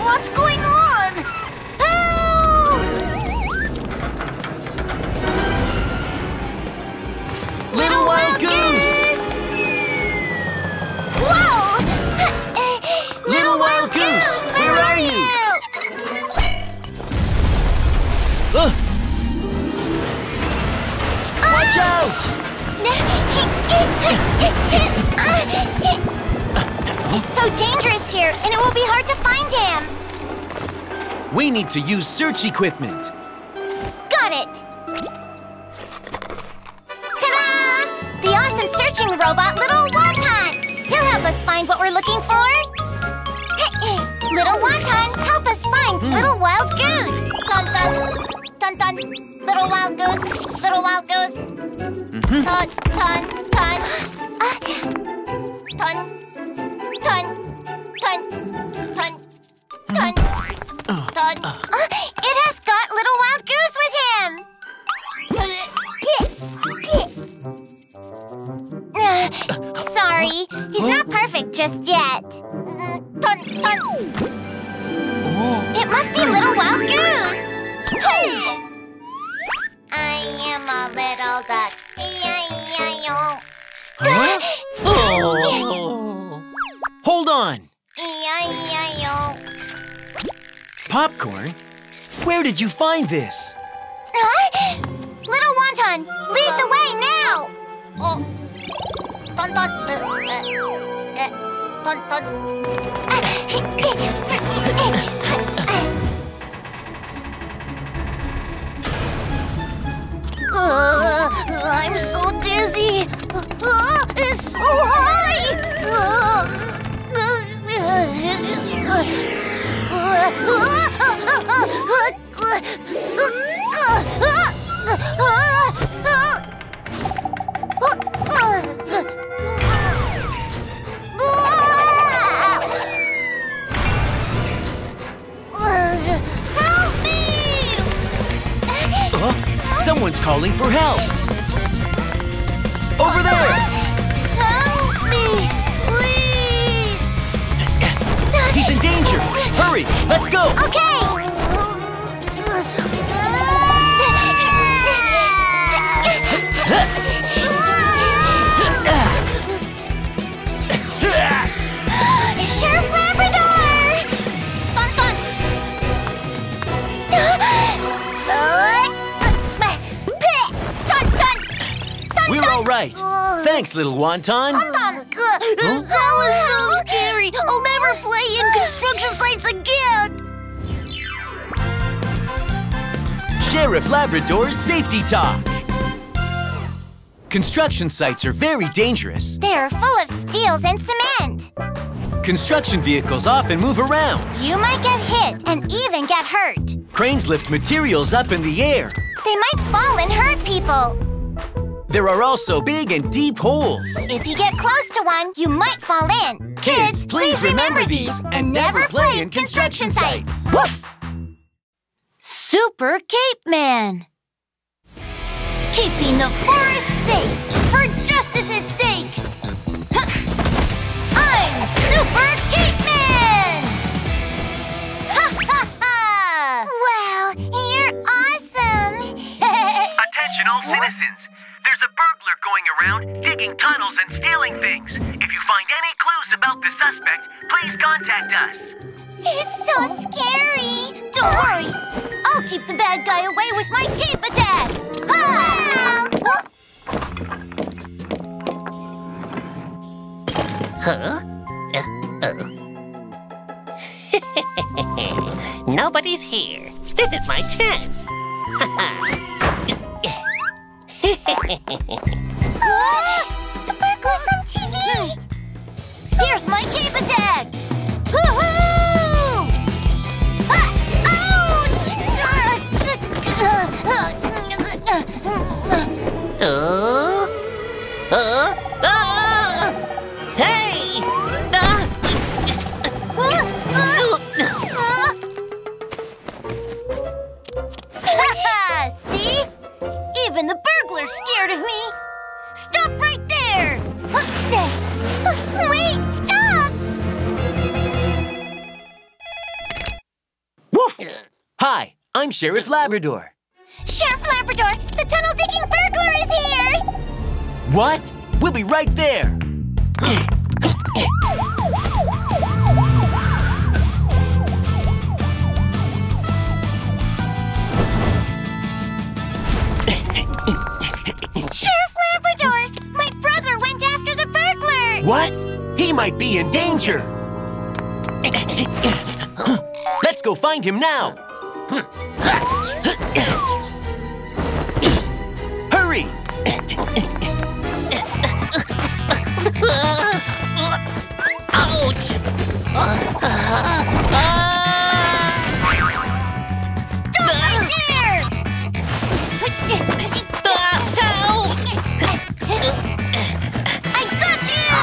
What's going on? Help! Little Wild Goose! Whoa! Little Wild Goose, where are you? out! It's so dangerous here, and it will be hard to find him. We need to use search equipment. Got it! Ta-da! The awesome searching robot, Little Wonton! He'll help us find what we're looking for. Little Wonton, help us find mm. Little Wild Goose. Dun-dun. Dun-dun. Little Wild Goose. Little Wild Goose. Mm-hmm. Ton, ton, ton. uh. Ton, ton, ton, ton, ton, uh. ton. Uh, it has got Little Wild Goose with him. uh, sorry, he's not perfect just yet. Ton, ton. It must be Little Wild Goose. I am a little duck. E I E I O. Huh? Oh. Hold on. E I E I O. Popcorn? Where did you find this? Huh? Little Wonton, lead the way now. Oh. Dun, dun, uh, uh, dun, dun. Uh, I'm so dizzy. Uh, it's so high. Uh, uh, Help me! Huh? Someone's calling for help! Over there! Help me! Please! He's in danger! Hurry! Let's go! Okay! Sheriff Labrador! Dun, dun. We're all right. Thanks, Little Wonton. Huh? That was so scary. I'll never play in construction sites again. Sheriff Labrador's safety talk. Construction sites are very dangerous. They are full of steels and cement. Construction vehicles often move around. You might get hit and even get hurt. Cranes lift materials up in the air. They might fall and hurt people. There are also big and deep holes. If you get close to one, you might fall in. Kids, Kids please, please remember, remember these and never play in construction sites. Woof! Super Cape Man. Keeping the forest safe for justice's sake. Huh. I'm Super Cape Man! Ha ha ha! Wow, you're awesome! Attention all citizens! There's a burglar going around, digging tunnels and stealing things. If you find any clues about the suspect, please contact us. It's so scary. Don't worry. I'll keep the bad guy away with my cape attack. Ah! Huh? Uh-oh. Nobody's here. This is my chance. Ha-ha. Oh, the burglar from T V! Here's my cape attack! Woohoo! Ah, ouch! Uh, uh, uh, uh, hey! Uh, uh, see? Even the burglar's scared of me! Stop right there! Wait, stop! Woof! Hi, I'm Sheriff Labrador. Sheriff Labrador, the tunnel-digging burglar is here! What? We'll be right there! Sure. What? He might be in danger. Let's go find him now. Hurry! Ouch! Stop right there! Help! I got you!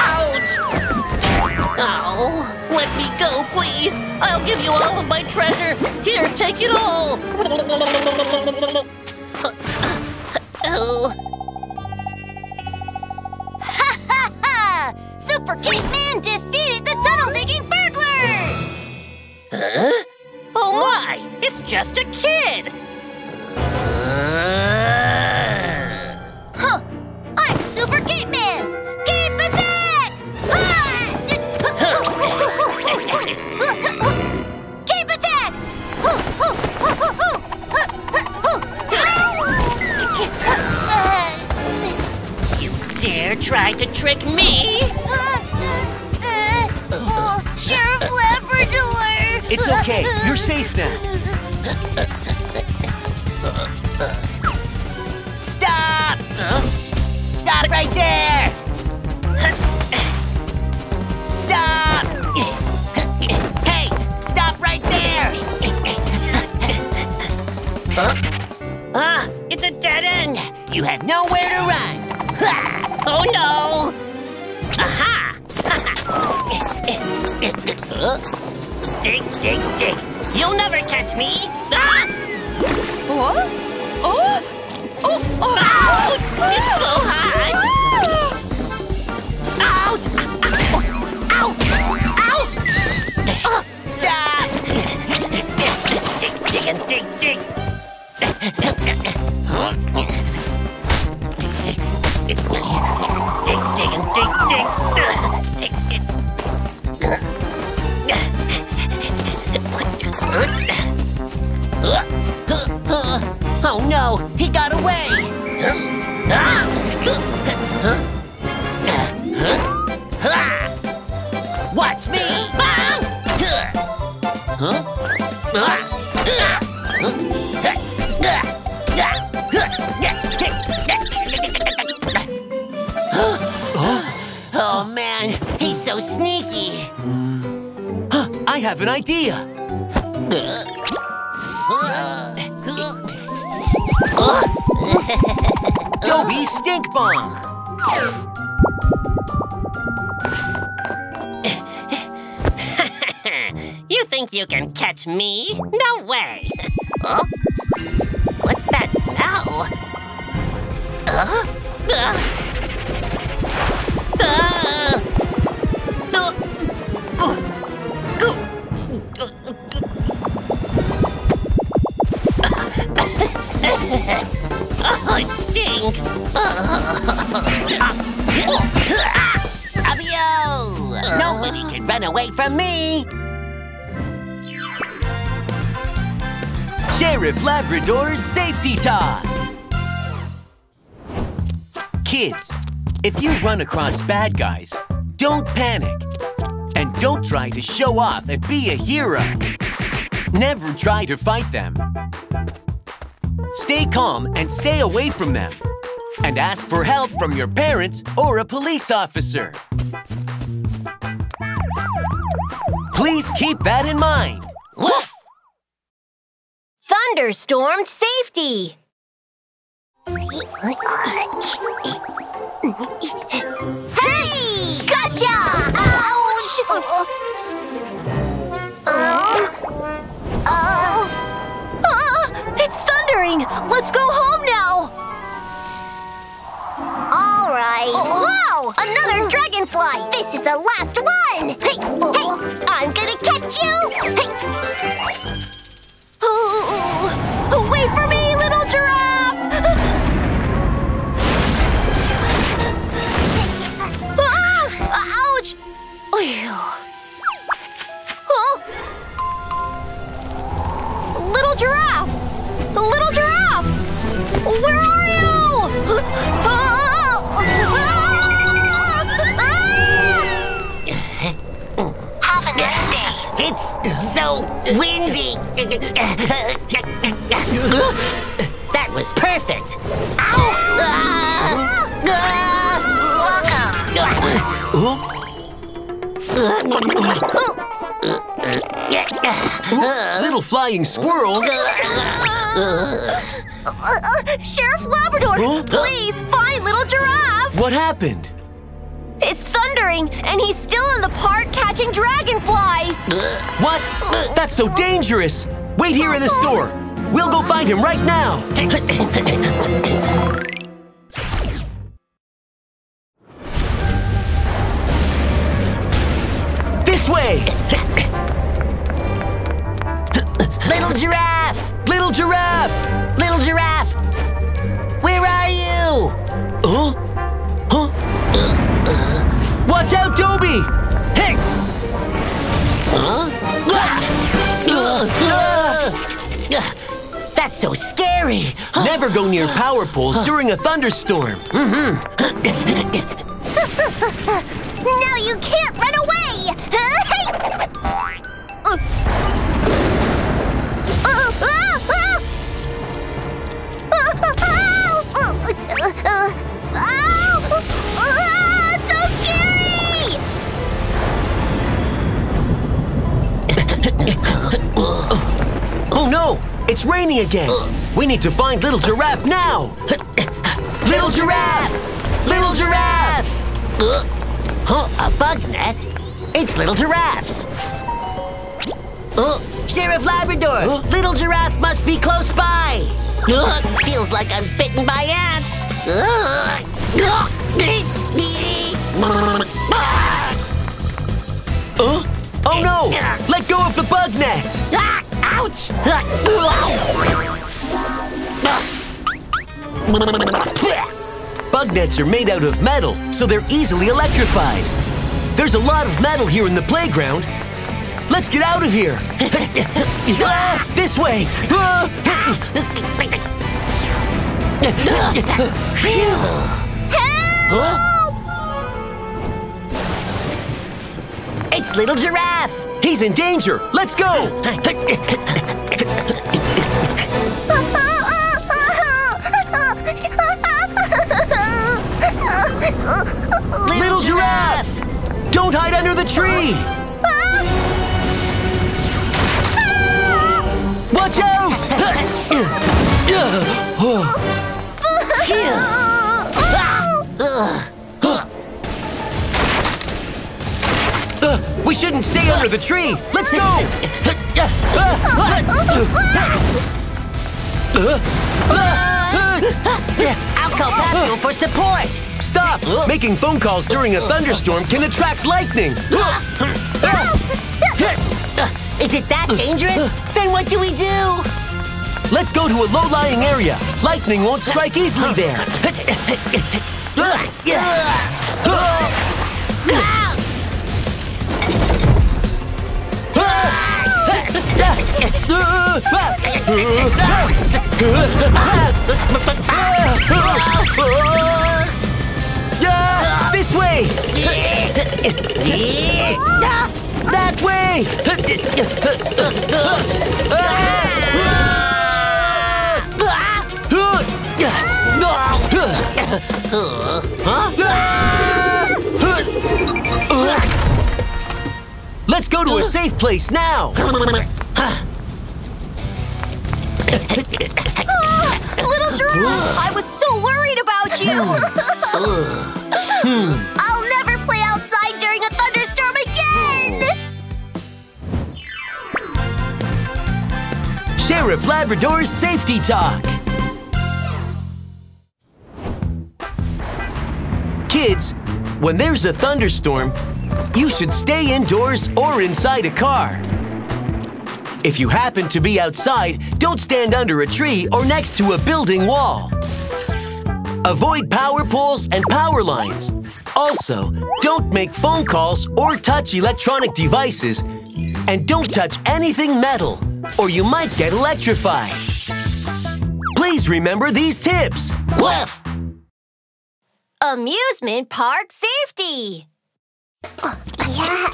Ouch! Ow! Let me go, please! I'll give you all of my treasure! Here, take it all! Ha ha ha! Super Caveman defeated the tunnel-digging burglar! Huh? Oh my! It's just a kid! Huh! I'm Super Caveman! Cape attack! Ah! Cape attack! You dare try to trick me? Uh, uh, oh, Sheriff Labrador! It's okay. You're safe now. Stop! Stop right there! Stop! Hey! Stop right there! Huh? Ah! It's a dead end! You have nowhere to run! Oh no! Aha! Dig, dig, dig! You'll never catch me! Ah! What? Oh! Oh! Oh! Ouch! It's so hot! Ouch! Ouch! Ouch! Ouch! Oh, stop! Dig, dig, and dig, dig. Dig, dig, and dig, dig. Oh no, he got away. Watch me! Huh? Oh man, he's so sneaky. I have an idea. Dobie Stink Bomb. You think you can catch me? No way! Huh? What's that smell? Uh, uh, uh, oh, it stinks! Abio! Uh, Nobody can run away from me! Sheriff Labrador's Safety Talk! Kids, if you run across bad guys, don't panic. And don't try to show off and be a hero. Never try to fight them. Stay calm and stay away from them. And ask for help from your parents or a police officer. Please keep that in mind. Woof! Thunderstorm safety. Hey! Gotcha! Ouch! Oh. Oh. Oh. Oh. It's thundering! Let's go home now! All right. Oh. Whoa! Another dragonfly! This is the last one! Hey! Oh. Hey! I'm gonna catch you! Hey! Oh, wait for me, little giraffe! Ah, ouch! Oh. Little giraffe! Little giraffe! Where are you? Oh. windy. That was perfect. Ow! Little flying squirrel. Uh, uh, uh, Sheriff Labrador, huh? Please find Little Giraffe! What happened? It's thundering, and he's still in the park catching dragonflies! Uh, what? Uh, That's so dangerous! Wait here in the store! We'll go find him right now! This way! Little Giraffe! Little Giraffe! Little Giraffe! Where are you? Huh? Huh? Uh. Watch out, Toby! Hey! Huh? Uh. Uh. Uh. That's so scary! Never go near power poles uh. during a thunderstorm! Mm-hmm. Now you can't run away! Hey! Uh. Uh, uh, uh, oh! Uh, so scary! Oh no! It's raining again! We need to find Little Giraffe now! Little Giraffe! Little Giraffe! Uh, huh, a bug net? It's Little Giraffe's! Uh, Sheriff Labrador! Huh? Little Giraffe must be close by! Uh, feels like I'm bitten by ants. Uh, uh, oh no! Let go of the bug net! Ah, ouch! Bug nets are made out of metal, so they're easily electrified. There's a lot of metal here in the playground. Let's get out of here! Ah, this way! Ah. Help! It's Little Giraffe! He's in danger! Let's go! Little Giraffe! Don't hide under the tree! Watch out! uh, we shouldn't stay under the tree! Let's go! I'll call Papillon for support! Stop! Making phone calls during a thunderstorm can attract lightning! Is it that dangerous? Then what do we do? Let's go to a low-lying area. Lightning won't strike easily there. This way! That way! Let's go to a safe place now! Little Giraffe, I was so worried about you! I'll never play outside during a thunderstorm again! Sheriff Labrador's Safety Talk! Kids, when there's a thunderstorm, you should stay indoors or inside a car. If you happen to be outside, don't stand under a tree or next to a building wall. Avoid power poles and power lines. Also, don't make phone calls or touch electronic devices. And don't touch anything metal, or you might get electrified. Please remember these tips. Woof! Amusement park safety. Oh, yeah.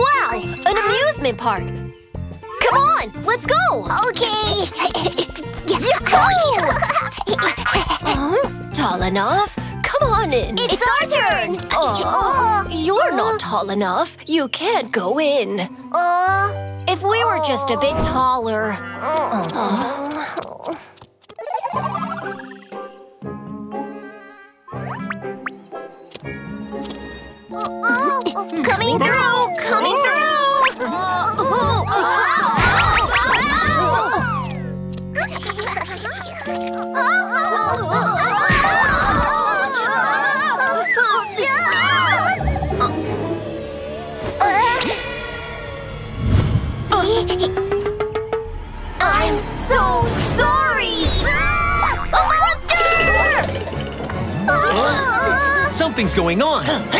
Wow, an amusement park. Come on, let's go. Okay. Huh? Tall enough? Come on in. It's, it's our turn. turn. Oh, you're not tall enough. You can't go in. Uh, if we were just a bit taller. Uh. Uh, uh, coming through! Coming through! Uh, oh, oh, oh, oh, oh. I'm so sorry! Ah! A monster! Huh? Something's going on. Sheriff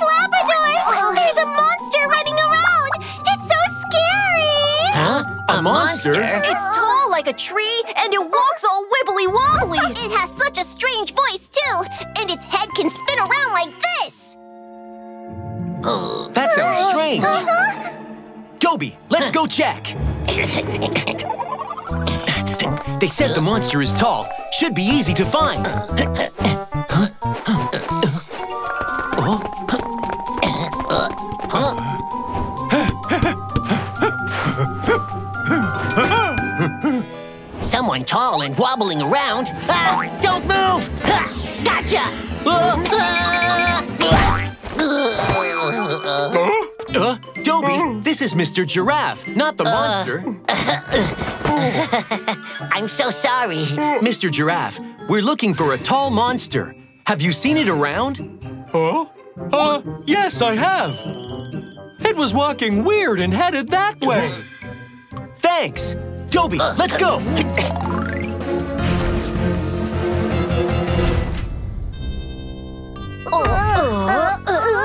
Labrador! There's a monster running around! It's so scary! Huh? A, a monster? monster? It's tall like a tree, and it walks all wibbly-wobbly. It has such a strange voice, too, and its head can spin around like this. Uh, that sounds strange. Uh-huh. Dobie, let's go check. They said the monster is tall. Should be easy to find. Huh? Huh? Huh? Someone tall and wobbling around. Ah, don't move! Ah, gotcha! Uh, ah, Uh, uh, Dobie, this is Mister Giraffe, not the uh, monster. I'm so sorry. Mister Giraffe, we're looking for a tall monster. Have you seen it around? Huh? Uh, yes, I have. It was walking weird and headed that way. Thanks. Dobie, uh, let's go. Uh, uh, uh, uh.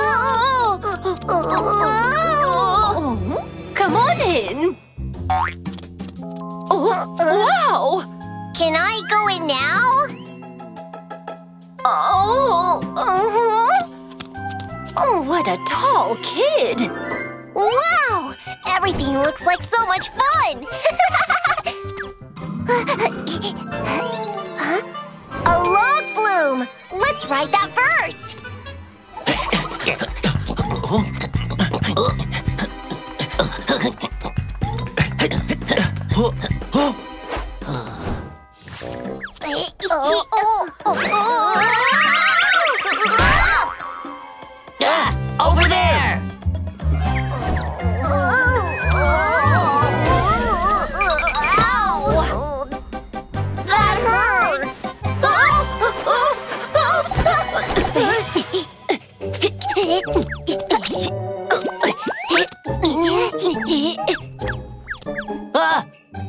Oh, come on in. Oh, wow! Can I go in now? Oh, uh-huh. Oh, what a tall kid! Wow! Everything looks like so much fun! Huh? A log flume! Let's ride that first! Ah, over there! Ow! That hurts! Oops! Oops! Ah!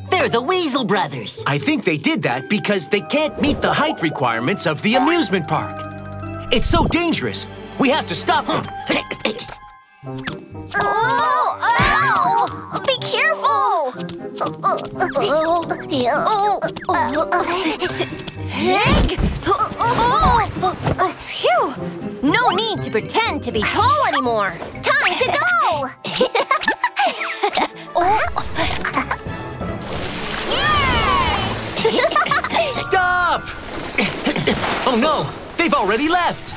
They're the Weasel Brothers! I think they did that because they can't meet the height requirements of the amusement park. It's so dangerous. We have to stop them. Oh! Ow! Be careful! Oh! Egg! Oh! Phew! No need to pretend to be tall anymore. Time to go! Yeah! Stop! Oh no, they've already left.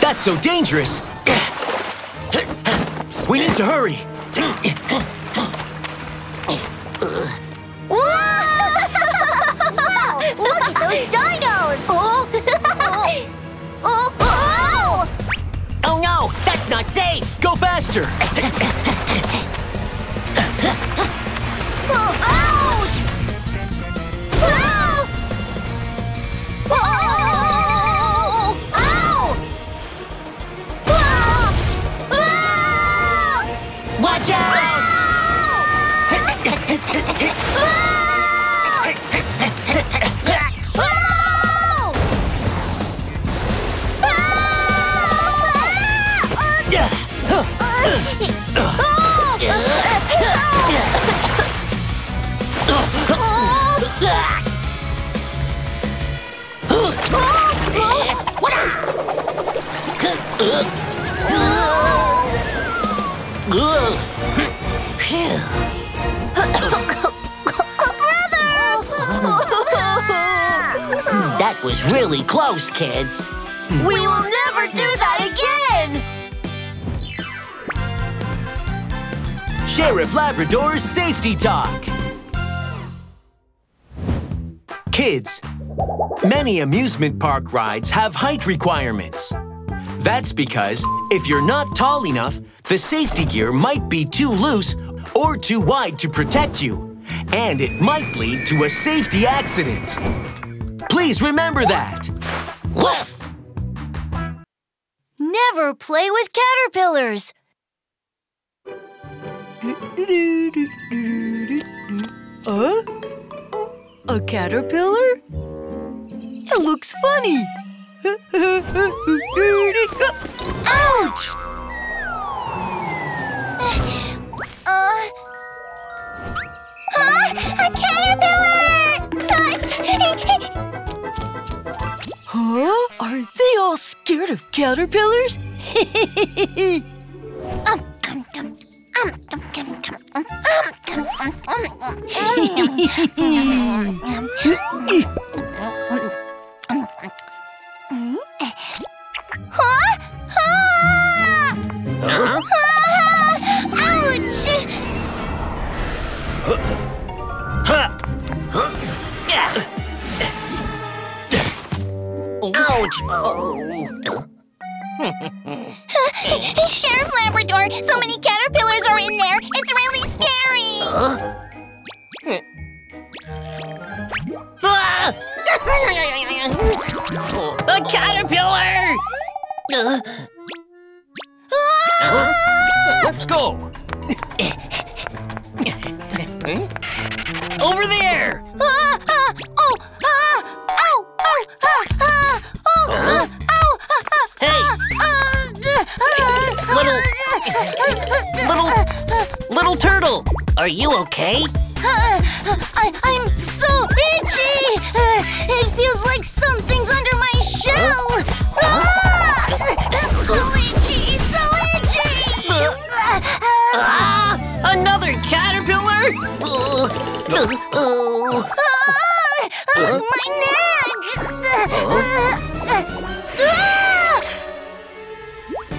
That's so dangerous. We need to hurry. Whoa! Wow! Look at those dinos! Oh! Oh! Oh! Oh! Oh no, that's not safe. Go faster. Oh, ouch! Ow! Oh! Ow! Whoa! Whoa! Watch out! Whoa! Whoa! Whoa! Brother! That was really close, kids. We will never do that again! Sheriff Labrador's Safety Talk. Kids, many amusement park rides have height requirements. That's because if you're not tall enough, the safety gear might be too loose or too wide to protect you, and it might lead to a safety accident. Please remember that. Woof! Never play with caterpillars. Huh? A caterpillar? It looks funny. Ouch! Uh, huh? A caterpillar! Huh? Are they all scared of caterpillars? um, um, um, um, um, um, um, um, um, um, um, um, Huh? Ah! Huh? Ah! Ouch! Huh? Huh? Huh? Yeah. Ouch! Oh. Sheriff Labrador, so many caterpillars are in there. It's really scary. Huh? Ah! A caterpillar! Uh. Ah! Let's go. Over there. Ah, ah, oh, ah, ow, ow, ah, ah, oh, uh-huh. ah, ow, ah, ah, hey. Ah, little, little, little turtle. Are you okay? Uh, I, I'm so itchy! Uh, it feels like something's under my shell! Ah! So itchy! So itchy! Ah! Another caterpillar? Oh! Oh! Ah, uh, my neck! Ah!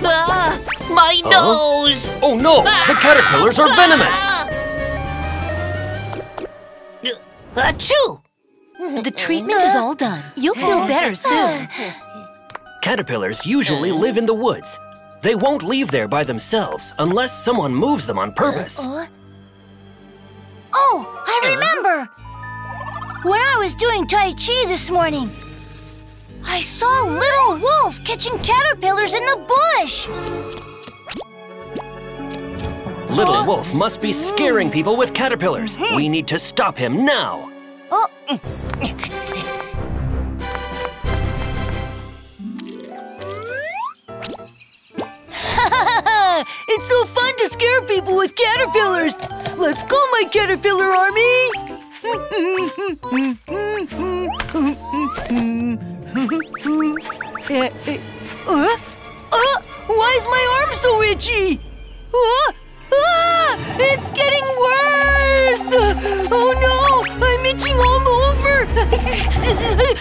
Ah! My nose! Oh no! The caterpillars are venomous! Achoo! The treatment is all done. You'll feel better soon. Caterpillars usually live in the woods. They won't leave there by themselves unless someone moves them on purpose. Uh, oh, I remember! When I was doing Tai Chi this morning, I saw Little Wolf catching caterpillars in the bush. Little oh. Wolf must be scaring people with caterpillars. Mm-hmm. We need to stop him now. Oh. It's so fun to scare people with caterpillars. Let's go, my caterpillar army. uh, uh, why is my arm so itchy? Uh, Ah, it's getting worse! Oh no! I'm itching all over!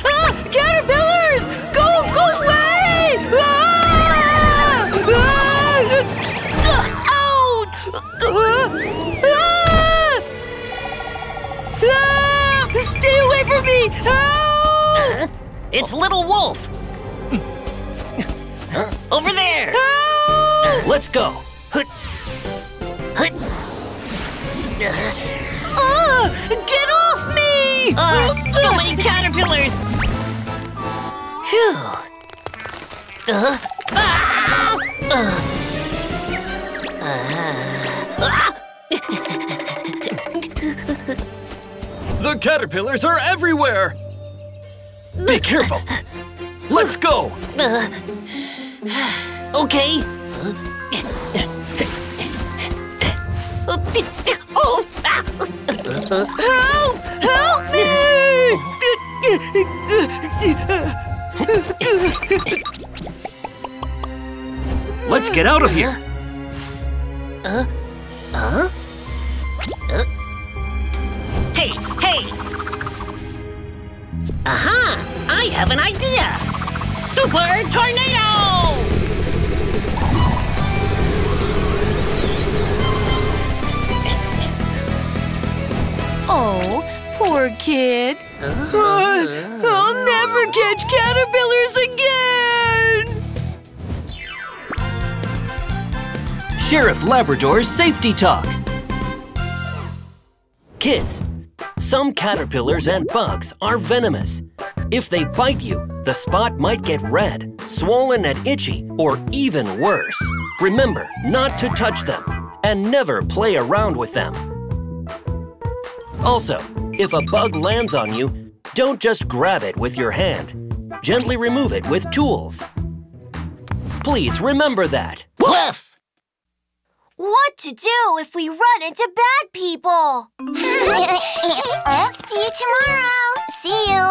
Ah, caterpillars! Go! Go away! Ah! Ah! Out! Ah! Ah! Stay away from me! Ow! It's Little Wolf! Over there! Ow! Let's go! Uh, get off me! Uh, so many caterpillars! Phew. Uh, ah, uh, ah. The caterpillars are everywhere! Be careful! Let's go! Uh, okay. Oh! Ah. Help! Help me! Let's get out of here. Uh, uh, uh. Hey, hey! Aha! I have an idea! Super tornado! Oh, poor kid. Uh, uh, I'll never catch caterpillars again! Sheriff Labrador's Safety Talk. Kids, some caterpillars and bugs are venomous. If they bite you, the spot might get red, swollen and itchy, or even worse. Remember not to touch them and never play around with them. Also, if a bug lands on you, don't just grab it with your hand. Gently remove it with tools. Please remember that. Woof! What to do if we run into bad people? uh, see you tomorrow. See you.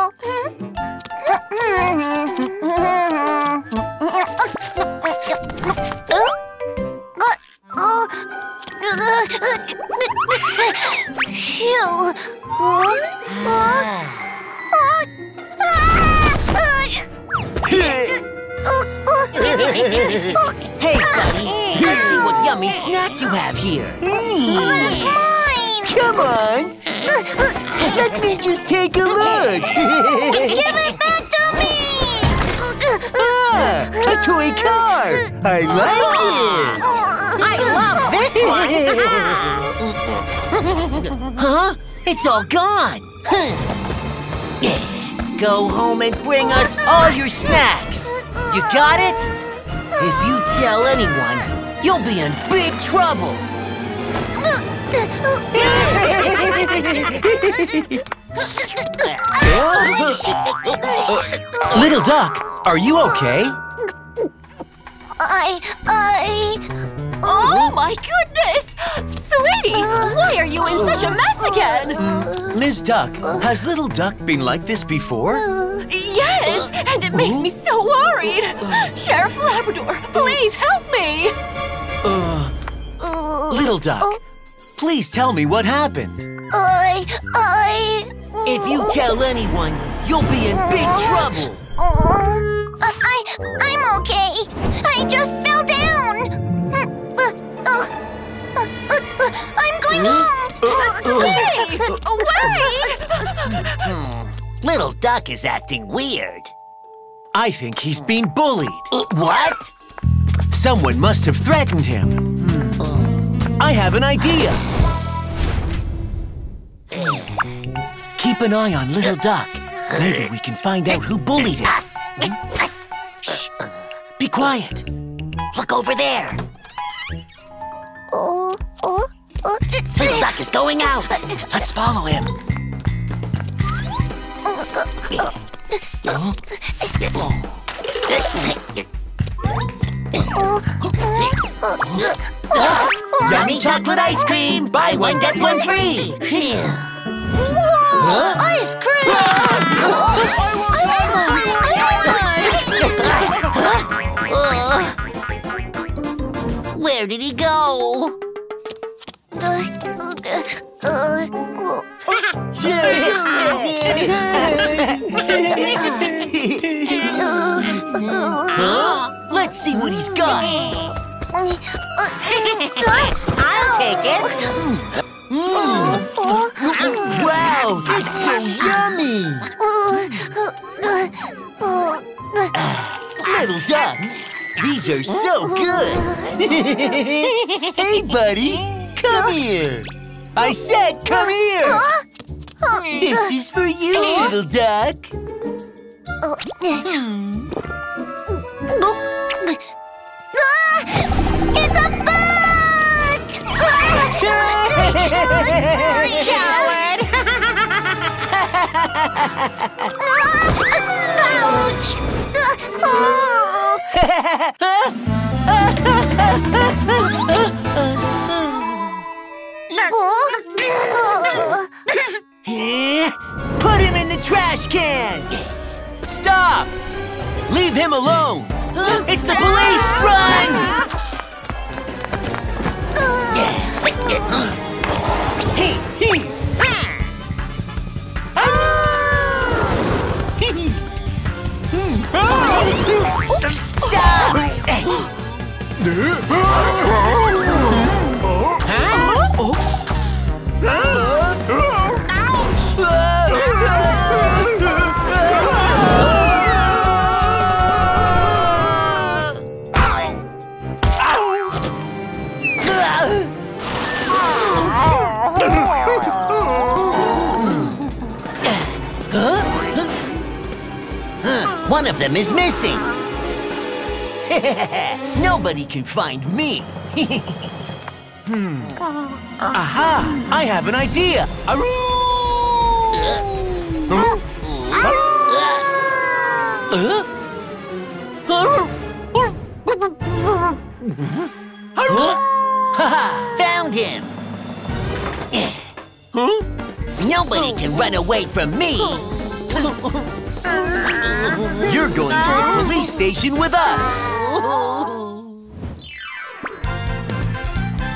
Phew! Huh? Huh? Hey, buddy! Let's see what yummy snack you have here! Mm. Oh, that's mine! Come on! Let me just take a look! Give it back to me! Ah, a toy car! I like it! I love this one! Huh? It's all gone! Go home and bring us all your snacks! You got it? If you tell anyone, you'll be in big trouble! Little duck, are you okay? I... I... Oh my goodness! Sweetie, why are you in such a mess again? Mm, Miz Duck, has Little Duck been like this before? Yes, and it makes me so worried! Sheriff Labrador, please help me! Uh, Little Duck, please tell me what happened. I... I... If you tell anyone, you'll be in big trouble! I... I'm okay. I just fell down! I'm going home! Wait! Wait! Little Duck is acting weird. I think he's being bullied. Uh, what? Someone must have threatened him. Hmm. I have an idea. Keep an eye on Little Duck. Maybe we can find out who bullied him. Shh! Be quiet. Look over there. Oh, oh, oh. Little Duck is going out. Let's follow him. Yummy chocolate ice cream. Buy one, get one free. Whoa! Ice cream! I want one! I want one! Where did he go? Huh? Let's see what he's got. I'll take it. Mm. Wow, it's so yummy. Little Duck. These are so good! Hey, buddy! Come here! I said come here! This is for you, Little Duck! It's a bug! Coward! Ouch! Put him in the trash can! Stop! Leave him alone! Huh? It's the police! Run! Yeah. Hey, hey! One of them is missing. Nobody can find me. hmm. Aha! I have an idea. Found him. Nobody can run away from me. You're going to the police station with us!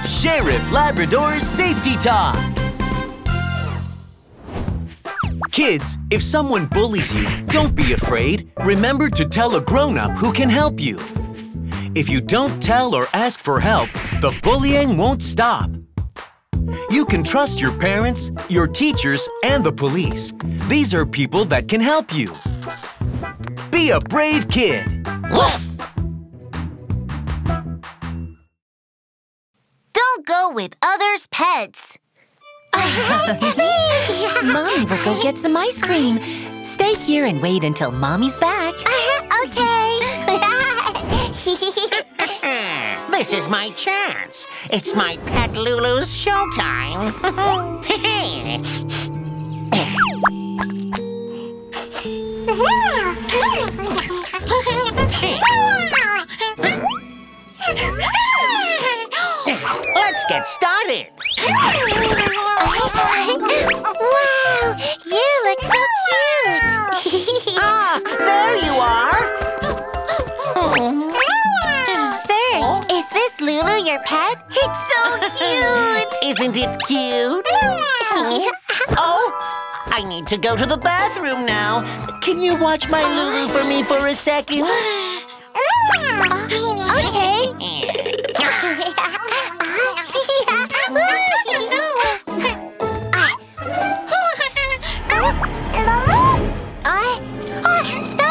Sheriff Labrador's Safety Talk! Kids, if someone bullies you, don't be afraid. Remember to tell a grown-up who can help you. If you don't tell or ask for help, the bullying won't stop. You can trust your parents, your teachers, and the police. These are people that can help you. Be a brave kid. Woof. Don't go with others' pets. Mommy will go get some ice cream. Stay here and wait until Mommy's back. Okay. This is my chance. It's my pet Lulu's showtime. Let's get started. Wow, you look so cute. Ah, there you are. Is this Lulu your pet? It's so cute! Isn't it cute? Oh, I need to go to the bathroom now. Can you watch my Lulu for me for a second? Okay. Stop!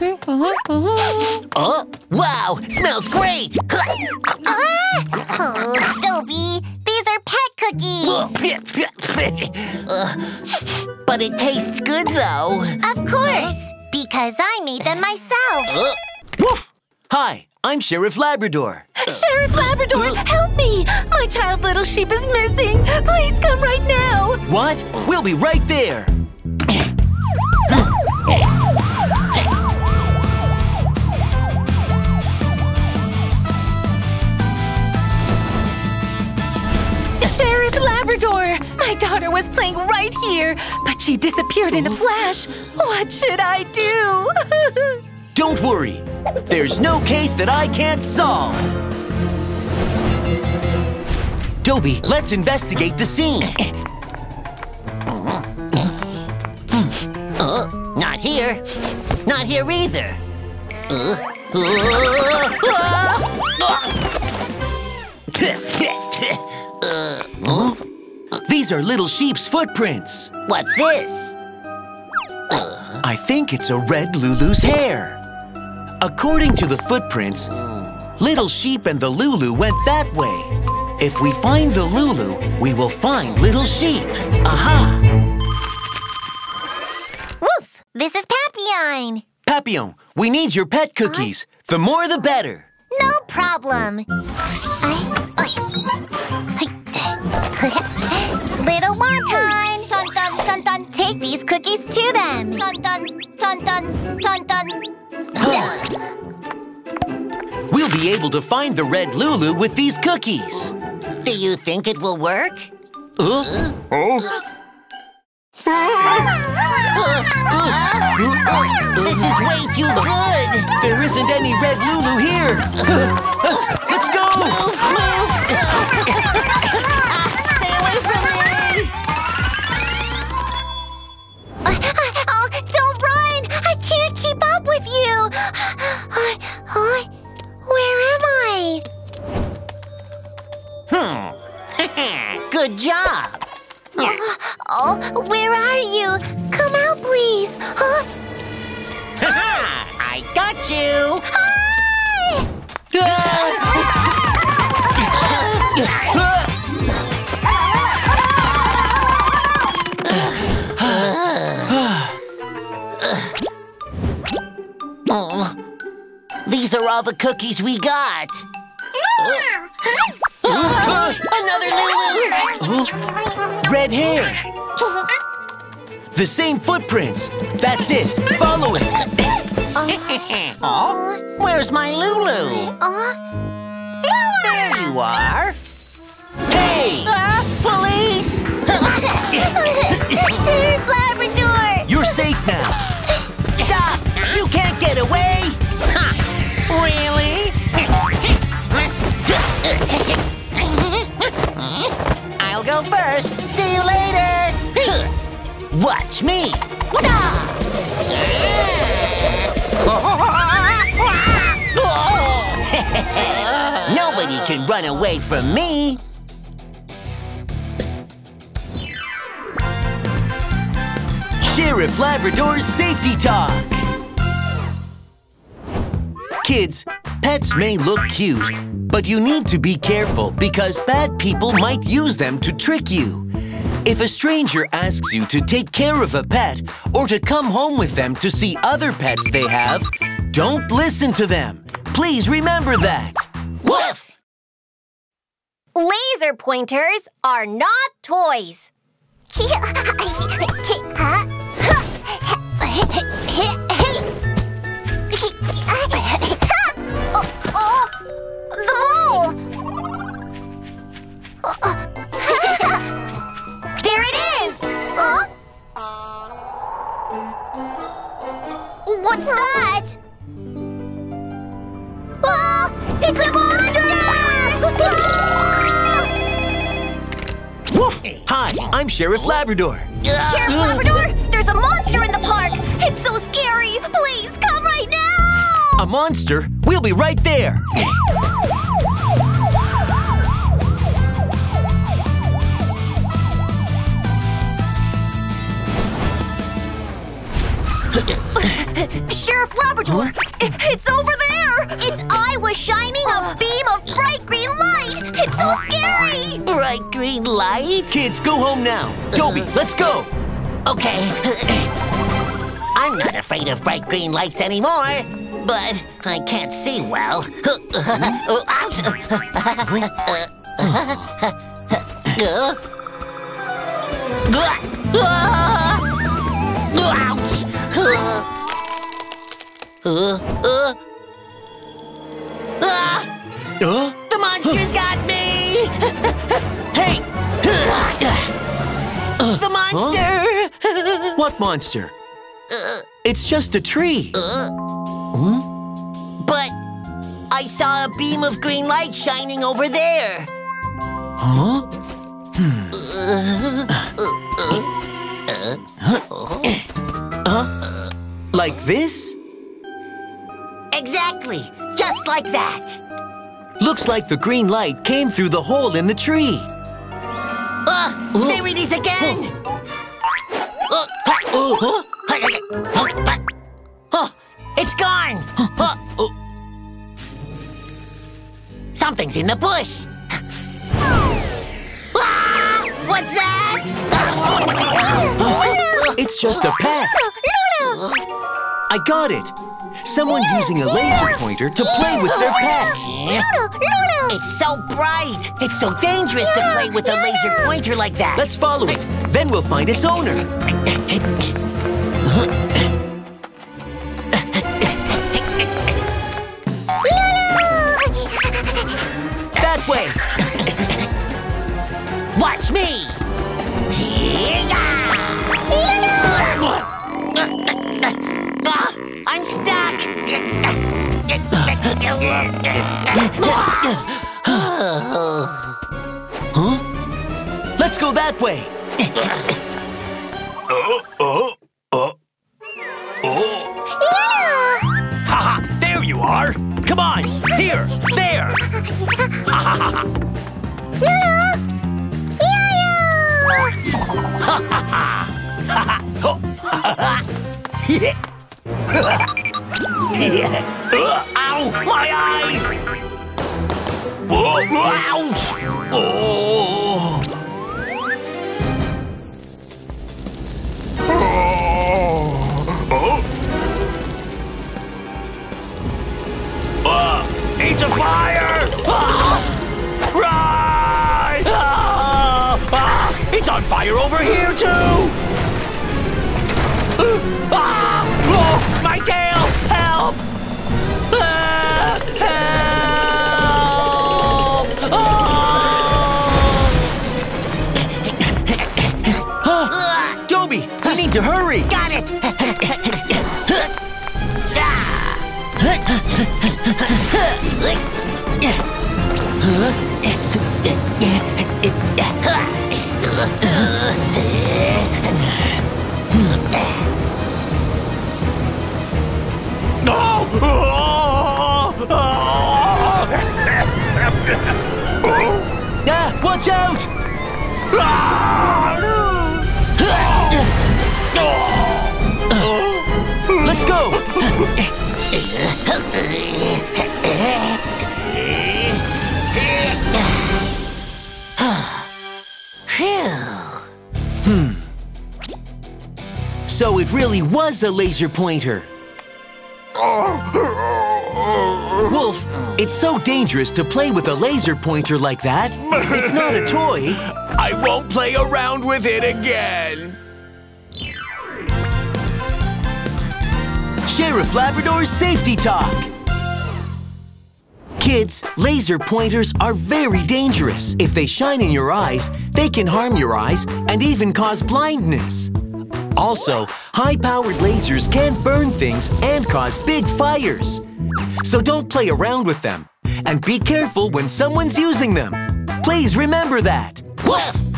Don't go! Oh, wow! Smells great! Oh, Dobie, these are pet cookies! uh, but it tastes good, though. Of course, because I made them myself. Uh, Hi, I'm Sheriff Labrador. Sheriff Labrador, uh, help me! My child Little Sheep is missing. Please come right now. What? We'll be right there. Sheriff Labrador, my daughter was playing right here, but she disappeared in a flash. What should I do? Don't worry. There's no case that I can't solve. Dobie, let's investigate the scene. Uh, not here. Not here either. Uh, uh, uh, These are Little Sheep's footprints. What's this? Uh, I think it's a red Lulu's hair. According to the footprints, Little Sheep and the Lulu went that way. If we find the Lulu, we will find Little Sheep. Aha! Woof! This is Papillon. Papillon, we need your pet cookies. Uh, the more, the better. No problem. Little Wonton, dun, dun, dun, dun. Take these cookies to them. Dun, dun, dun, dun, dun, dun. We'll be able to find the red Lulu with these cookies. Do you think it will work? Uh, oh. Uh, uh, uh, this is way too good! There isn't any red Lulu here! Uh, uh, let's go! Move! Move! Stay away from me! Uh, oh, don't run! I can't keep up with you! Uh, uh, where am I? Hmm. Good job! Oh, oh, where are you? Come out, please. Huh? Ha-ha! I got you! Hi! These are all the cookies we got. Uh, another Lulu! Uh, red hair! The same footprints! That's it! Follow it! Uh, oh, where's my Lulu? Uh, there you are! Hey! Uh, police! Sheriff Labrador! You're safe now! Stop! You can't get away! Huh. Really? I'll go first. See you later. Watch me. Nobody can run away from me. Sheriff Labrador's Safety Talk. Kids, pets may look cute, but you need to be careful because bad people might use them to trick you. If a stranger asks you to take care of a pet or to come home with them to see other pets they have, don't listen to them. Please remember that. Woof! Laser pointers are not toys. Oh, the mole! There it is! Huh? What's that? Oh, it's a monster! Woof! Hi, I'm Sheriff Labrador. Uh, Sheriff Labrador, there's a monster in the park! It's so scary! Please, come right now! A monster? We'll be right there! Sheriff Labrador, huh? It's over there! Its eye was shining a beam of bright green light! It's so scary! Bright green light? Kids, go home now! Toby, let's go! Okay. I'm not afraid of bright green lights anymore! But I can't see well. Ouch! Ouch! The monster's got me! Hey! The monster! What monster? It's just a tree. Hmm? But I saw a beam of green light shining over there. Huh? Hmm. Uh, uh, uh, uh, like this? Exactly. Just like that. Looks like the green light came through the hole in the tree. Ah! Uh, uh, there it is again! Uh, uh, uh, uh, It's gone! Uh, oh. Something's in the bush! Ah, what's that? It's just a pet! Lulu! I got it! Someone's using a laser pointer to play with their pet! Lulu! Lulu! It's so bright! It's so dangerous to play with a laser pointer like that! Let's follow it, then we'll find its owner! Lulu! Huh? Let's go that way. Oh, oh, oh, oh. Haha, yeah. There you are. Come on, here, there. Yeah. Ow, my eyes! Whoa, ouch! Oh. Oh. Uh, it's a fire! Ah. Right! Ah. Ah. It's on fire over here, too! Uh, ah! Oh, my tail! Help! Ah, help! Oh! Ah, Dobie, we need to hurry! Got it! Ah. No! Ah, watch out! Let's go! Hmm. So it really was a laser pointer. Wolf, it's so dangerous to play with a laser pointer like that. It's not a toy. I won't play around with it again. Sheriff Labrador's Safety Talk. Kids, laser pointers are very dangerous. If they shine in your eyes, they can harm your eyes and even cause blindness. Also, high-powered lasers can burn things and cause big fires. So don't play around with them. And be careful when someone's using them. Please remember that. Woof!